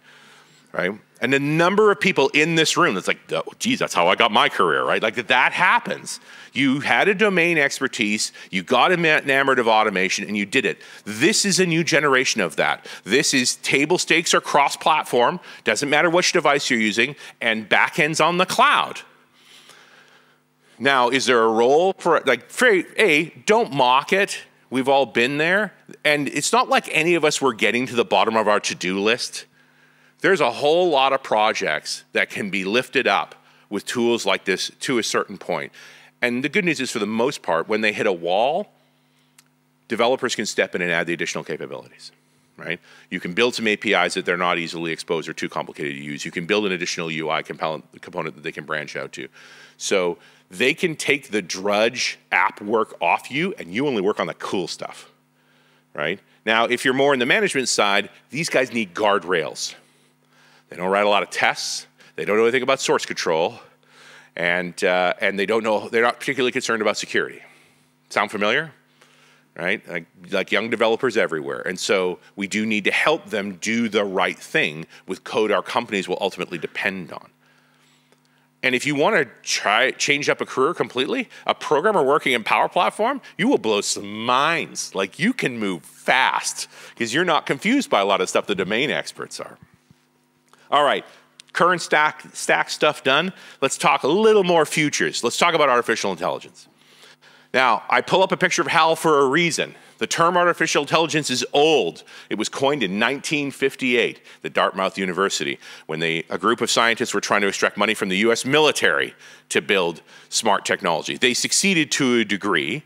right? And the number of people in this room that's like, oh, geez, that's how I got my career, right? Like, that happens. You had a domain expertise, you got enamored of automation, and you did it. This is a new generation of that. This is table stakes or cross-platform, doesn't matter which device you're using, and backends on the cloud. Now, is there a role for, like, for A, don't mock it. We've all been there. And it's not like any of us were getting to the bottom of our to-do list. There's a whole lot of projects that can be lifted up with tools like this to a certain point. And the good news is, for the most part, when they hit a wall, developers can step in and add the additional capabilities, right? You can build some A P Is that they're not easily exposed or too complicated to use. You can build an additional U I component that they can branch out to. So they can take the drudge app work off you, and you only work on the cool stuff, right? Now, if you're more in the management side, these guys need guardrails. They don't write a lot of tests. They don't know anything about source control, and uh, and they don't know. They're not particularly concerned about security. Sound familiar, right? Like, like young developers everywhere. And so we do need to help them do the right thing with code our companies will ultimately depend on. And if you want to try change up a career completely, a programmer working in Power Platform, you will blow some minds. Like, you can move fast because you're not confused by a lot of stuff the domain experts are. All right, current stack, stack stuff done. Let's talk a little more futures. Let's talk about artificial intelligence. Now, I pull up a picture of H A L for a reason. The term artificial intelligence is old. It was coined in nineteen fifty-eight at Dartmouth University, when they, a group of scientists were trying to extract money from the U S military to build smart technology. They succeeded to a degree,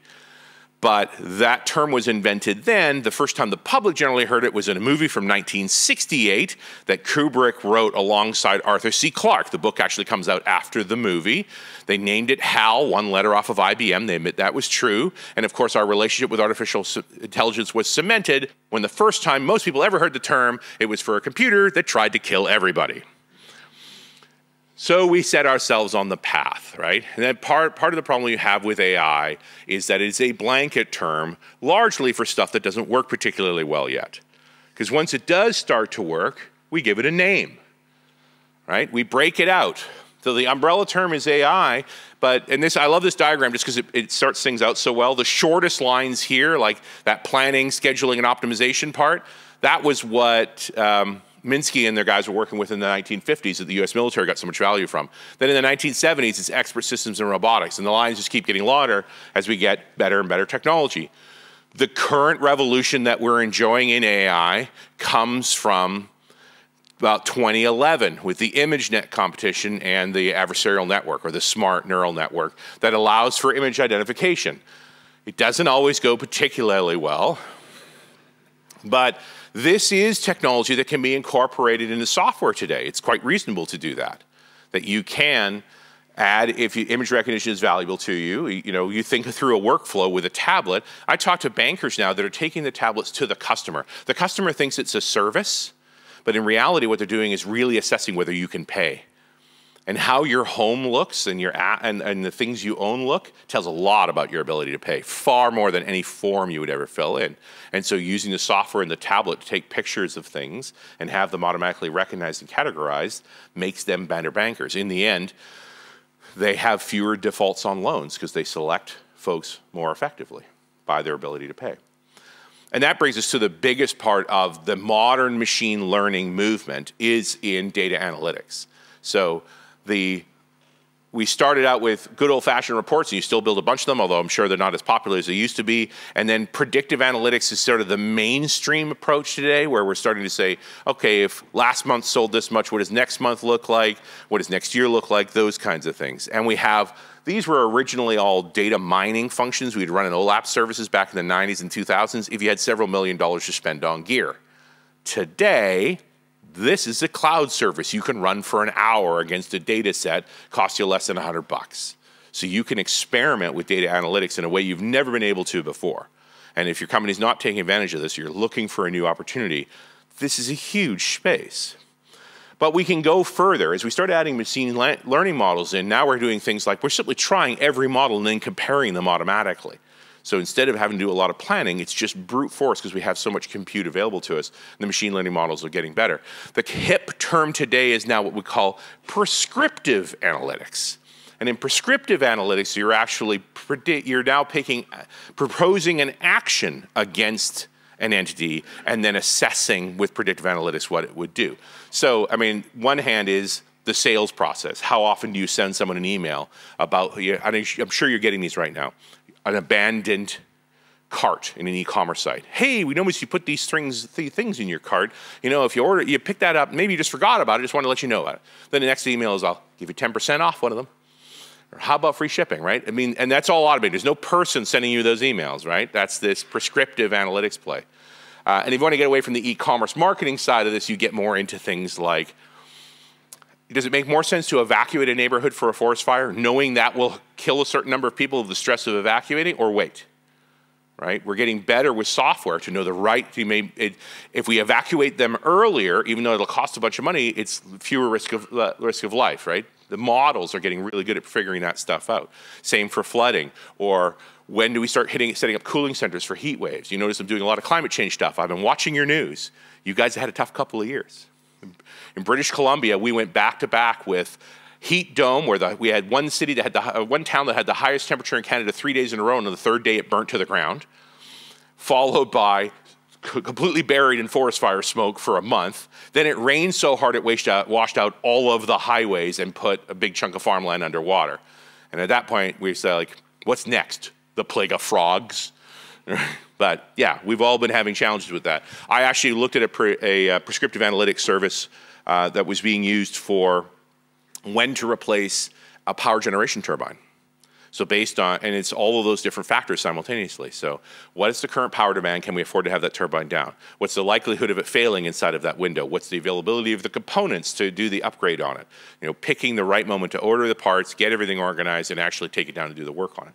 But that term was invented then. The first time the public generally heard it was in a movie from nineteen sixty-eight that Kubrick wrote alongside Arthur C. Clarke. The book actually comes out after the movie. They named it HAL, one letter off of I B M. They admit that was true. And of course, our relationship with artificial intelligence was cemented when the first time most people ever heard the term, it was for a computer that tried to kill everybody. So we set ourselves on the path, right? And then part, part of the problem you have with A I is that it is a blanket term, largely for stuff that doesn't work particularly well yet. Because once it does start to work, we give it a name, right? We break it out. So the umbrella term is A I, but, and this, I love this diagram just because it, it starts things out so well. The shortest lines here, like that planning, scheduling, and optimization part, that was what, um, Minsky and their guys were working with in the nineteen fifties that the U S military got so much value from. Then in the nineteen seventies, it's expert systems and robotics, and the lines just keep getting longer as we get better and better technology. The current revolution that we're enjoying in A I comes from about twenty eleven with the ImageNet competition and the adversarial network, or the smart neural network, that allows for image identification. It doesn't always go particularly well, but this is technology that can be incorporated into software today. It's quite reasonable to do that, that you can add, if you, image recognition is valuable to you, you know, you think through a workflow with a tablet. I talk to bankers now that are taking the tablets to the customer. The customer thinks it's a service, but in reality what they're doing is really assessing whether you can pay. And how your home looks and, your, and, and the things you own look tells a lot about your ability to pay, far more than any form you would ever fill in. And so using the software and the tablet to take pictures of things and have them automatically recognized and categorized makes them better bankers. In the end, they have fewer defaults on loans because they select folks more effectively by their ability to pay. And that brings us to the biggest part of the modern machine learning movement is in data analytics. So The, we started out with good old-fashioned reports, and you still build a bunch of them, although I'm sure they're not as popular as they used to be. And then predictive analytics is sort of the mainstream approach today, where we're starting to say, okay, if last month sold this much, what does next month look like? What does next year look like? Those kinds of things. And we have, these were originally all data mining functions. We'd run in O LAP services back in the nineties and two thousands if you had several million dollars to spend on gear. Today, this is a cloud service you can run for an hour against a data set, costs you less than a hundred bucks. So you can experiment with data analytics in a way you've never been able to before. And if your company's not taking advantage of this, you're looking for a new opportunity, this is a huge space. But we can go further. As we start adding machine learning models in, now we're doing things like we're simply trying every model and then comparing them automatically. So instead of having to do a lot of planning, it's just brute force because we have so much compute available to us. The machine learning models are getting better. The hip term today is now what we call prescriptive analytics. And in prescriptive analytics, you're actually predict, you're now picking, proposing an action against an entity and then assessing with predictive analytics what it would do. So, I mean, one hand is the sales process. How often do you send someone an email about, I'm sure you're getting these right now, an abandoned cart in an e-commerce site. Hey, we noticed you put these things, th things in your cart. You know, if you order, you pick that up, maybe you just forgot about it, just wanted to let you know about it. Then the next email is, I'll give you ten percent off one of them. Or how about free shipping, right? I mean, and that's all automated. There's no person sending you those emails, right? That's this prescriptive analytics play. Uh, and if you want to get away from the e-commerce marketing side of this, you get more into things like, does it make more sense to evacuate a neighborhood for a forest fire, knowing that will kill a certain number of people of the stress of evacuating, or wait? Right? We're getting better with software to know the right, you may, it, if we evacuate them earlier, even though it'll cost a bunch of money, it's fewer risk of, uh, risk of life, right? The models are getting really good at figuring that stuff out. Same for flooding, or when do we start hitting, setting up cooling centers for heat waves? You notice I'm doing a lot of climate change stuff. I've been watching your news. You guys have had a tough couple of years. In British Columbia, we went back to back with heat dome, where the, we had one city that had the, uh, one town that had the highest temperature in Canada three days in a row, and on the third day it burnt to the ground, followed by completely buried in forest fire smoke for a month. Then it rained so hard it washed out, washed out all of the highways and put a big chunk of farmland underwater. And at that point, we said, like, what's next? The plague of frogs? But yeah, we've all been having challenges with that. I actually looked at a, pre a uh, prescriptive analytics service uh, that was being used for when to replace a power generation turbine. So based on, and it's all of those different factors simultaneously. So what is the current power demand? Can we afford to have that turbine down? What's the likelihood of it failing inside of that window? What's the availability of the components to do the upgrade on it? You know, picking the right moment to order the parts, get everything organized, and actually take it down and do the work on it.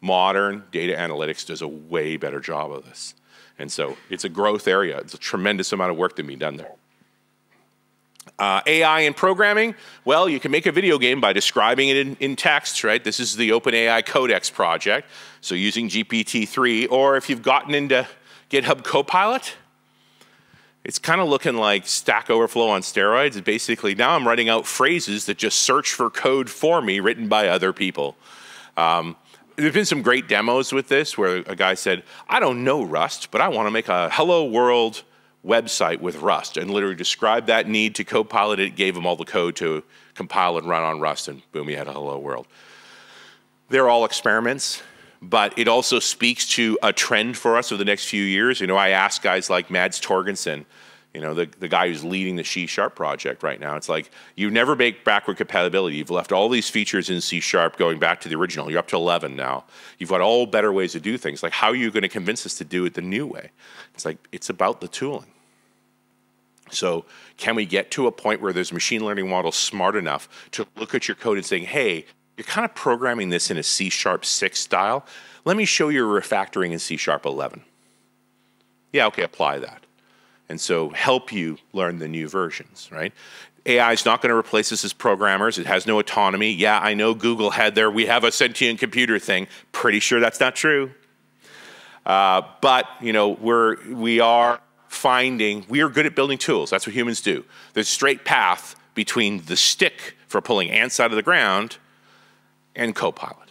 Modern data analytics does a way better job of this. And so it's a growth area. It's a tremendous amount of work to be done there. Uh, A I and programming, well, you can make a video game by describing it in, in text, right? This is the OpenAI Codex project, so using G P T three, or if you've gotten into GitHub Copilot, it's kind of looking like Stack Overflow on steroids. Basically, now I'm writing out phrases that just search for code for me written by other people. Um, There's been some great demos with this where a guy said, I don't know Rust, but I want to make a hello world website with Rust, and literally described that need to Copilot it, gave him all the code to compile and run on Rust, and boom, he had a hello world. They're all experiments, but it also speaks to a trend for us over the next few years. You know, I asked guys like Mads Torgensen, you know, the, the guy who's leading the C sharp project right now. It's like, you never make backward compatibility. You've left all these features in C sharp going back to the original. You're up to eleven now. You've got all better ways to do things. Like, how are you going to convince us to do it the new way? It's like, it's about the tooling. So can we get to a point where there's machine learning models smart enough to look at your code and saying, hey, you're kind of programming this in a C sharp six style. Let me show you a refactoring in C sharp eleven. Yeah, okay, apply that. And so help you learn the new versions, right? A I is not going to replace us as programmers. It has no autonomy. Yeah, I know Google had their we have a sentient computer thing. Pretty sure that's not true. Uh, but, you know, we're, we are finding, we are good at building tools. That's what humans do. There's a straight path between the stick for pulling ants out of the ground and Copilot.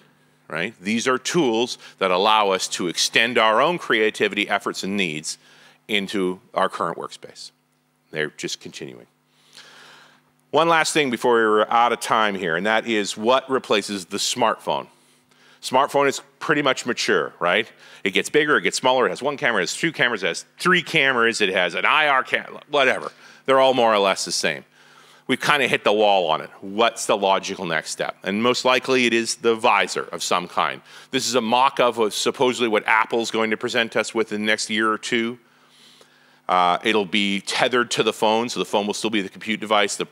Right? These are tools that allow us to extend our own creativity, efforts, and needs into our current workspace. They're just continuing. One last thing before we're out of time here, and that is what replaces the smartphone. Smartphone is pretty much mature, right? It gets bigger, it gets smaller, it has one camera, it has two cameras, it has three cameras, it has an I R camera, whatever. They're all more or less the same. We've kind of hit the wall on it. What's the logical next step? And most likely it is the visor of some kind. This is a mock of supposedly what Apple's going to present us with in the next year or two. Uh, it'll be tethered to the phone, so the phone will still be the compute device. The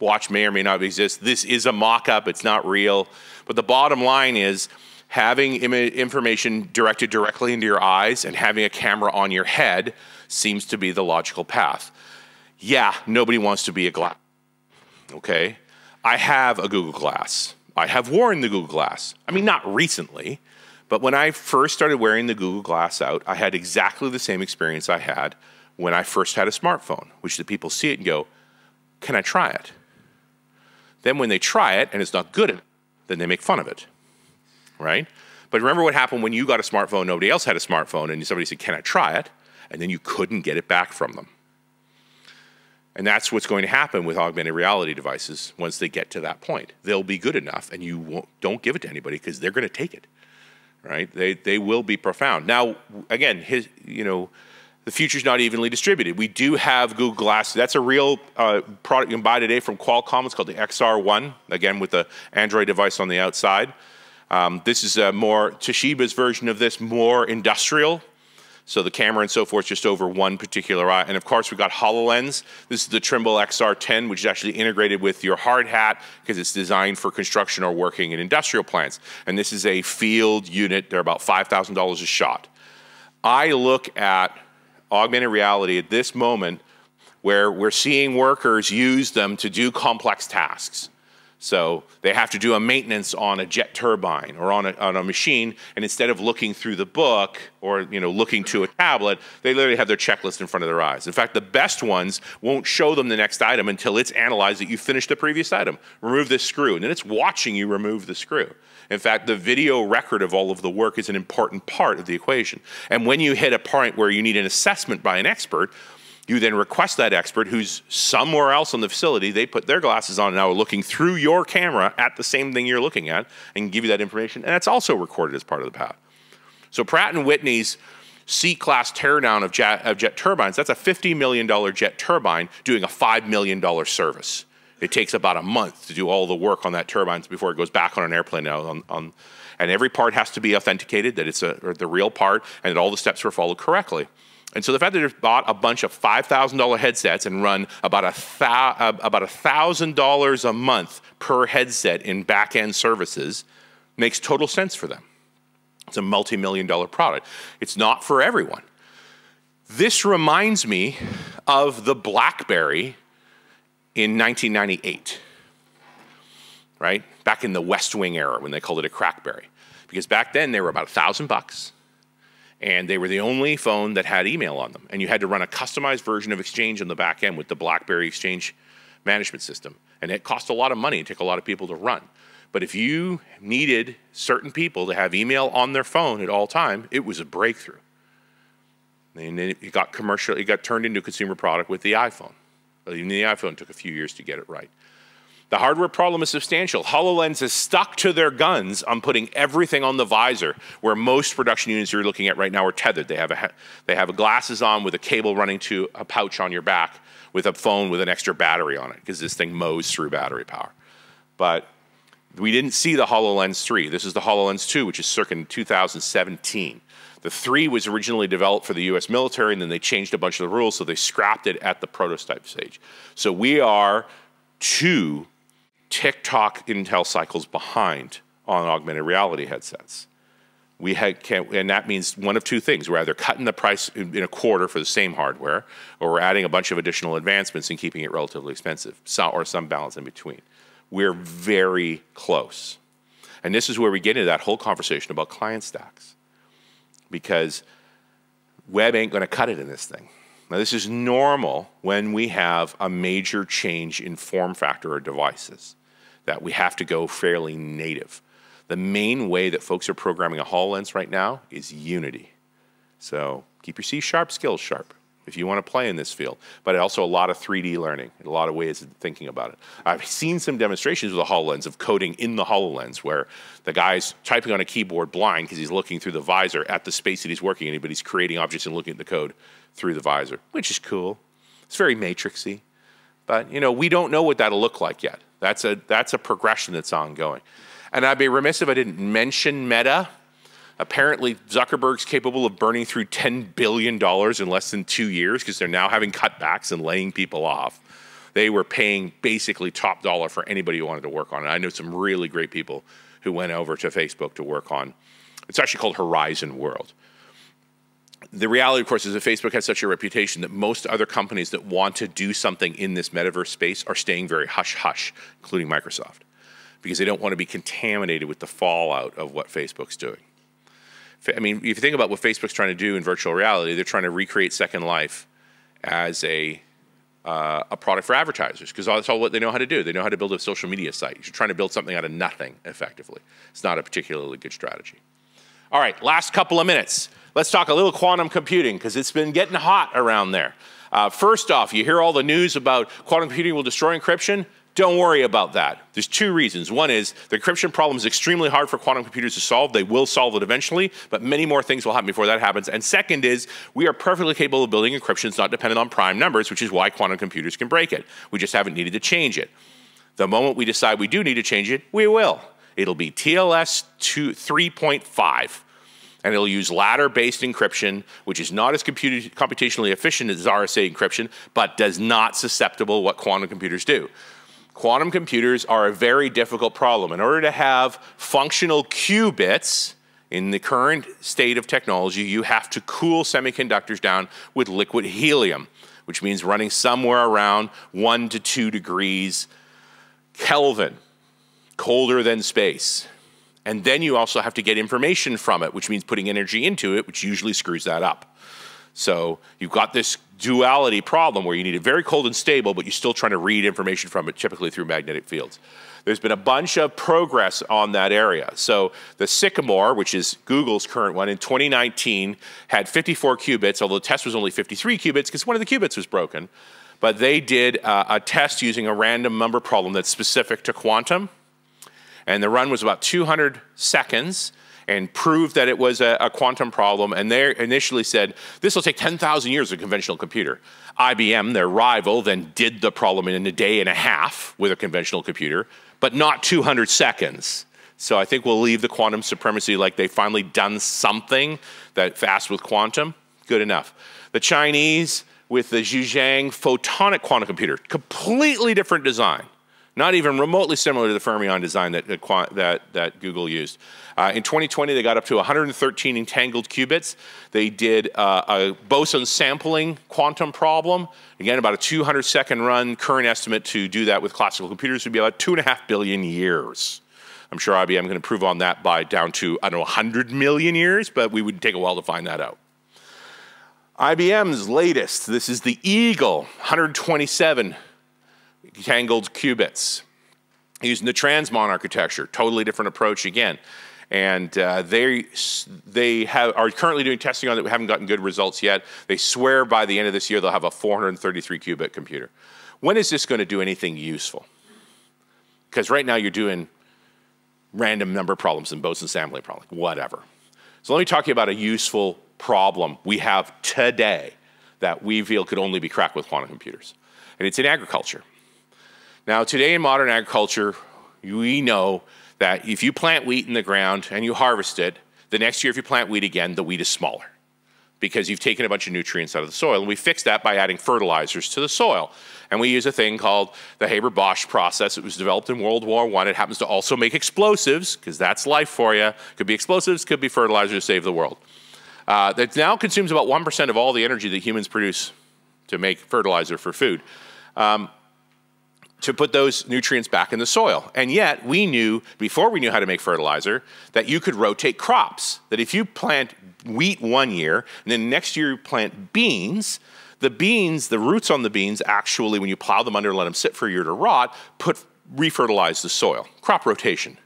watch may or may not exist. This is a mock-up. It's not real. But the bottom line is having information directed directly into your eyes and having a camera on your head seems to be the logical path. Yeah, nobody wants to be a glass. Okay? I have a Google Glass. I have worn the Google Glass. I mean, not recently. But when I first started wearing the Google Glass out, I had exactly the same experience I had when I first had a smartphone, which the people see it and go, can I try it? Then when they try it and it's not good at it, then they make fun of it, right? But remember what happened when you got a smartphone, nobody else had a smartphone, and somebody said, can I try it? And then you couldn't get it back from them. And that's what's going to happen with augmented reality devices once they get to that point. They'll be good enough, and you won't, don't give it to anybody because they're going to take it. Right? They, they will be profound. Now, again, his, you know, the future's not evenly distributed. We do have Google Glass. That's a real uh, product you can buy today from Qualcomm. It's called the X R one, again, with the Android device on the outside. Um, this is a more, Toshiba's version of this, more industrial. So the camera and so forth just over one particular eye. And of course, we've got HoloLens. This is the Trimble X R ten, which is actually integrated with your hard hat because it's designed for construction or working in industrial plants. And this is a field unit. They're about five thousand dollars a shot. I look at augmented reality at this moment where we're seeing workers use them to do complex tasks. So they have to do a maintenance on a jet turbine or on a, on a machine, and instead of looking through the book or you know looking to a tablet, they literally have their checklist in front of their eyes. In fact, the best ones won't show them the next item until it's analyzed that you finished the previous item. Remove this screw, and then it's watching you remove the screw. In fact, the video record of all of the work is an important part of the equation. And when you hit a point where you need an assessment by an expert, you then request that expert who's somewhere else in the facility, they put their glasses on and now are looking through your camera at the same thing you're looking at and give you that information. And that's also recorded as part of the path. So Pratt and Whitney's C class teardown of jet, of jet turbines, that's a fifty million dollar jet turbine doing a five million dollar service. It takes about a month to do all the work on that turbine before it goes back on an airplane. On, on, and every part has to be authenticated that it's a, or the real part, and that all the steps were followed correctly. And so the fact that they've bought a bunch of five thousand dollar headsets and run about a th- about one thousand dollars a month per headset in back-end services makes total sense for them. It's a multi-million dollar product. It's not for everyone. This reminds me of the BlackBerry in nineteen ninety-eight, right? Back in the West Wing era when they called it a crackberry. Because back then they were about a thousand bucks and they were the only phone that had email on them. And you had to run a customized version of Exchange on the back end with the BlackBerry Exchange management system. And it cost a lot of money. It took a lot of people to run. But if you needed certain people to have email on their phone at all time, it was a breakthrough. And then it got commercial, it got turned into a consumer product with the iPhone. But even the iPhone took a few years to get it right. The hardware problem is substantial. HoloLens has stuck to their guns on putting everything on the visor, where most production units you're looking at right now are tethered. They have, a, they have glasses on with a cable running to a pouch on your back with a phone with an extra battery on it, because this thing mows through battery power. But we didn't see the HoloLens three. This is the HoloLens two, which is circa in two thousand seventeen. The three was originally developed for the U S military, and then they changed a bunch of the rules, so they scrapped it at the prototype stage. So we are two TikTok Intel cycles behind on augmented reality headsets. We had, can't, and that means one of two things. We're either cutting the price in a quarter for the same hardware, or we're adding a bunch of additional advancements and keeping it relatively expensive, so, or some balance in between. We're very close. And this is where we get into that whole conversation about client stacks, because web ain't gonna cut it in this thing. Now, this is normal when we have a major change in form factor or devices, that we have to go fairly native. The main way that folks are programming a HoloLens right now is Unity. So keep your C sharp skills sharp if you want to play in this field, but also a lot of three D learning, a lot of ways of thinking about it. I've seen some demonstrations with the HoloLens of coding in the HoloLens, where the guy's typing on a keyboard blind because he's looking through the visor at the space that he's working in, but he's creating objects and looking at the code through the visor, which is cool. It's very matrixy, but you know, we don't know what that'll look like yet. That's a, that's a progression that's ongoing. And I'd be remiss if I didn't mention Meta. Apparently, Zuckerberg's capable of burning through ten billion dollars in less than two years because they're now having cutbacks and laying people off. They were paying basically top dollar for anybody who wanted to work on it. I know some really great people who went over to Facebook to work on. It's actually called Horizon World. The reality, of course, is that Facebook has such a reputation that most other companies that want to do something in this metaverse space are staying very hush-hush, including Microsoft, because they don't want to be contaminated with the fallout of what Facebook's doing. I mean, if you think about what Facebook's trying to do in virtual reality, they're trying to recreate Second Life as a, uh, a product for advertisers, because that's all what they know how to do. They know how to build a social media site. You're trying to build something out of nothing, effectively. It's not a particularly good strategy. All right, last couple of minutes. Let's talk a little quantum computing, because it's been getting hot around there. Uh, first off, you hear all the news about quantum computing will destroy encryption. Don't worry about that. There's two reasons. One is the encryption problem is extremely hard for quantum computers to solve. They will solve it eventually, but many more things will happen before that happens. And second is we are perfectly capable of building encryption that's not dependent on prime numbers, which is why quantum computers can break it. We just haven't needed to change it. The moment we decide we do need to change it, we will. It'll be T L S three point five, and it'll use ladder-based encryption, which is not as computationally efficient as R S A encryption, but does not susceptible to what quantum computers do. Quantum computers are a very difficult problem. In order to have functional qubits in the current state of technology, you have to cool semiconductors down with liquid helium, which means running somewhere around one to two degrees Kelvin, colder than space. And then you also have to get information from it, which means putting energy into it, which usually screws that up. So you've got this duality problem where you need it very cold and stable, but you're still trying to read information from it, typically through magnetic fields. There's been a bunch of progress on that area. So the Sycamore, which is Google's current one, in twenty nineteen had fifty-four qubits, although the test was only fifty-three qubits because one of the qubits was broken. But they did uh, a test using a random number problem that's specific to quantum. And the run was about two hundred seconds. and proved that it was a, a quantum problem. And they initially said, this will take ten thousand years of a conventional computer. I B M, their rival, then did the problem in a day and a half with a conventional computer, but not two hundred seconds. So I think we'll leave the quantum supremacy like they've finally done something that fast with quantum, good enough. The Chinese with the Zhejiang photonic quantum computer, completely different design. Not even remotely similar to the fermion design that, that, that Google used. Uh, in twenty twenty, they got up to one hundred thirteen entangled qubits. They did uh, a boson sampling quantum problem. Again, about a two hundred second run. Current estimate to do that with classical computers would be about two and a half billion years. I'm sure I B M can improve on that by down to, I don't know, one hundred million years, but we would take a while to find that out. I B M's latest, this is the Eagle, one hundred twenty-seven tangled qubits, using the transmon architecture, totally different approach again. And uh, they, they have, are currently doing testing on that. We haven't gotten good results yet. They swear by the end of this year they'll have a four hundred thirty-three qubit computer. When is this going to do anything useful? Because right now you're doing random number problems and boson sampling problems, whatever. So let me talk to you about a useful problem we have today that we feel could only be cracked with quantum computers. And it's in agriculture. Now today in modern agriculture, we know that if you plant wheat in the ground and you harvest it, the next year if you plant wheat again, the wheat is smaller because you've taken a bunch of nutrients out of the soil. And we fix that by adding fertilizers to the soil. And we use a thing called the Haber-Bosch process. It was developed in World War One. It happens to also make explosives, because that's life for you. Could be explosives, could be fertilizers to save the world. Uh, that now consumes about one percent of all the energy that humans produce to make fertilizer for food, um, to put those nutrients back in the soil. And yet we knew, before we knew how to make fertilizer, that you could rotate crops. That if you plant wheat one year, and then next year you plant beans, the beans, the roots on the beans, actually when you plow them under and let them sit for a year to rot, put, refertilize the soil, crop rotation.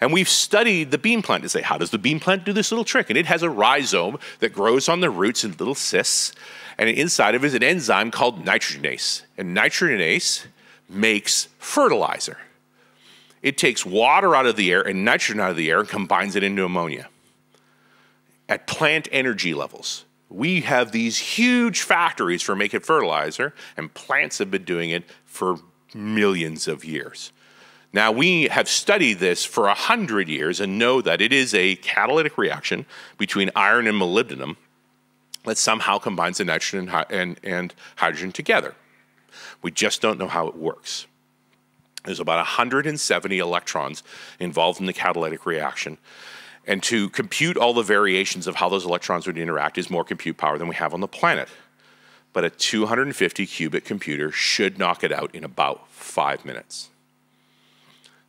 And we've studied the bean plant to say, how does the bean plant do this little trick? And it has a rhizome that grows on the roots in little cysts. And inside of it is an enzyme called nitrogenase. And nitrogenase makes fertilizer. It takes water out of the air and nitrogen out of the air and combines it into ammonia. At plant energy levels, we have these huge factories for making fertilizer, and plants have been doing it for millions of years. Now, we have studied this for one hundred years and know that it is a catalytic reaction between iron and molybdenum that somehow combines the nitrogen and, and, and hydrogen together. We just don't know how it works. There's about one hundred seventy electrons involved in the catalytic reaction. And to compute all the variations of how those electrons would interact is more compute power than we have on the planet. But a two hundred fifty qubit computer should knock it out in about five minutes.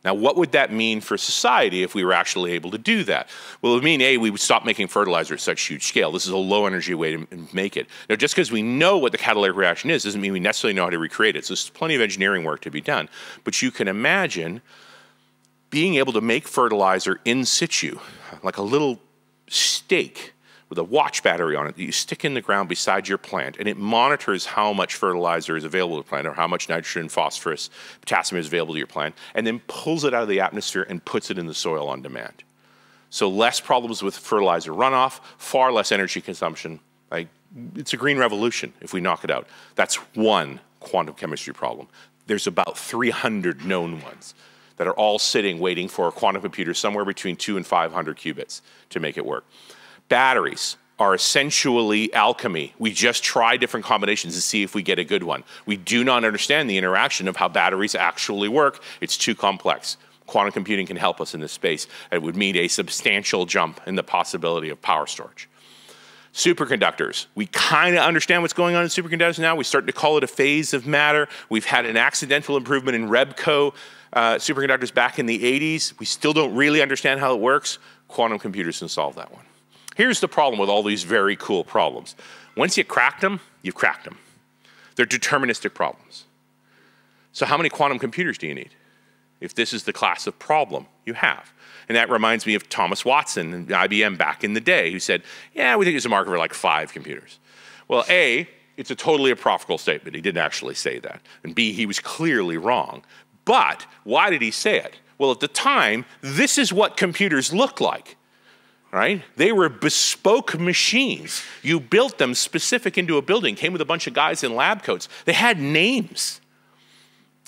Now, what would that mean for society if we were actually able to do that? Well, it would mean, A, we would stop making fertilizer at such huge scale. This is a low-energy way to make it. Now, just because we know what the catalytic reaction is doesn't mean we necessarily know how to recreate it. So there's plenty of engineering work to be done. But you can imagine being able to make fertilizer in situ, like a little stake with a watch battery on it that you stick in the ground beside your plant, and it monitors how much fertilizer is available to the plant, or how much nitrogen, phosphorus, potassium is available to your plant, and then pulls it out of the atmosphere and puts it in the soil on demand. So less problems with fertilizer runoff, far less energy consumption. Like, it's a green revolution if we knock it out. That's one quantum chemistry problem. There's about three hundred known ones that are all sitting waiting for a quantum computer somewhere between two and five hundred qubits to make it work. Batteries are essentially alchemy. We just try different combinations to see if we get a good one. We do not understand the interaction of how batteries actually work. It's too complex. Quantum computing can help us in this space. It would mean a substantial jump in the possibility of power storage. Superconductors. We kind of understand what's going on in superconductors now. We start to call it a phase of matter. We've had an accidental improvement in Rebco uh, superconductors back in the eighties. We still don't really understand how it works. Quantum computers can solve that one. Here's the problem with all these very cool problems. Once you cracked them, you've cracked them. They're deterministic problems. So how many quantum computers do you need if this is the class of problem you have? And that reminds me of Thomas Watson and I B M back in the day, who said, yeah, we think there's a market for like five computers. Well, A, it's a totally apocryphal statement. He didn't actually say that. And B, he was clearly wrong. But why did he say it? Well, at the time, this is what computers looked like. right? They were bespoke machines. You built them specific into a building, came with a bunch of guys in lab coats. They had names,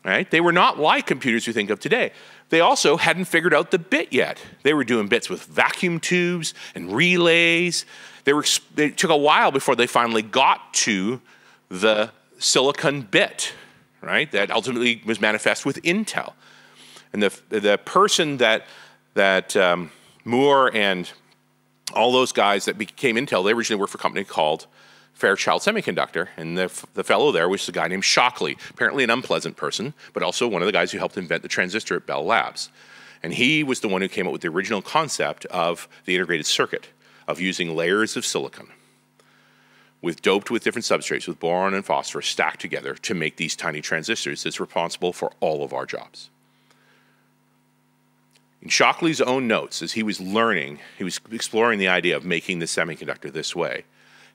right? They were not like computers you think of today. They also hadn't figured out the bit yet. They were doing bits with vacuum tubes and relays. They were, they took a while before they finally got to the silicon bit, right? That ultimately was manifest with Intel. And the, the person that, that um, Moore and all those guys that became Intel, they originally worked for a company called Fairchild Semiconductor, and the, f the fellow there was a guy named Shockley, apparently an unpleasant person, but also one of the guys who helped invent the transistor at Bell Labs. And he was the one who came up with the original concept of the integrated circuit, of using layers of silicon with doped with different substrates, with boron and phosphorus stacked together to make these tiny transistors that's responsible for all of our jobs. In Shockley's own notes, as he was learning, he was exploring the idea of making the semiconductor this way,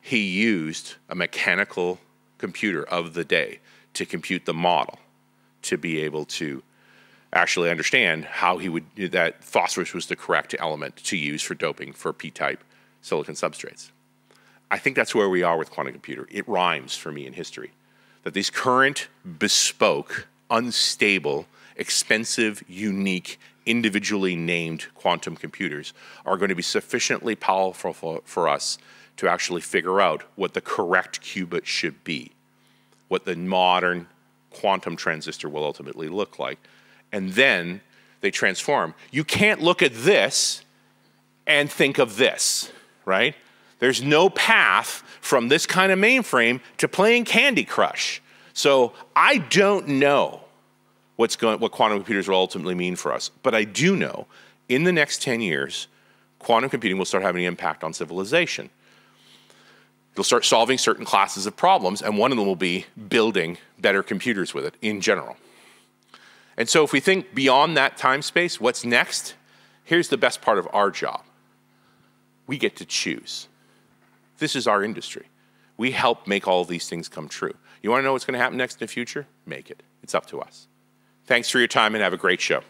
he used a mechanical computer of the day to compute the model, to be able to actually understand how he would do that. Phosphorus was the correct element to use for doping for p-type silicon substrates. I think that's where we are with quantum computer. It rhymes for me in history, that these current, bespoke, unstable, expensive, unique, individually named quantum computers are going to be sufficiently powerful for, for us to actually figure out what the correct qubit should be, what the modern quantum transistor will ultimately look like. And then they transform. You can't look at this and think of this, right? There's no path from this kind of mainframe to playing Candy Crush. So I don't know what's going, what quantum computers will ultimately mean for us, but I do know in the next ten years, quantum computing will start having an impact on civilization. It'll start solving certain classes of problems, and one of them will be building better computers with it in general. And so if we think beyond that time space, what's next? Here's the best part of our job. We get to choose. This is our industry. We help make all these things come true. You want to know what's going to happen next in the future? Make it. It's up to us. Thanks for your time and have a great show.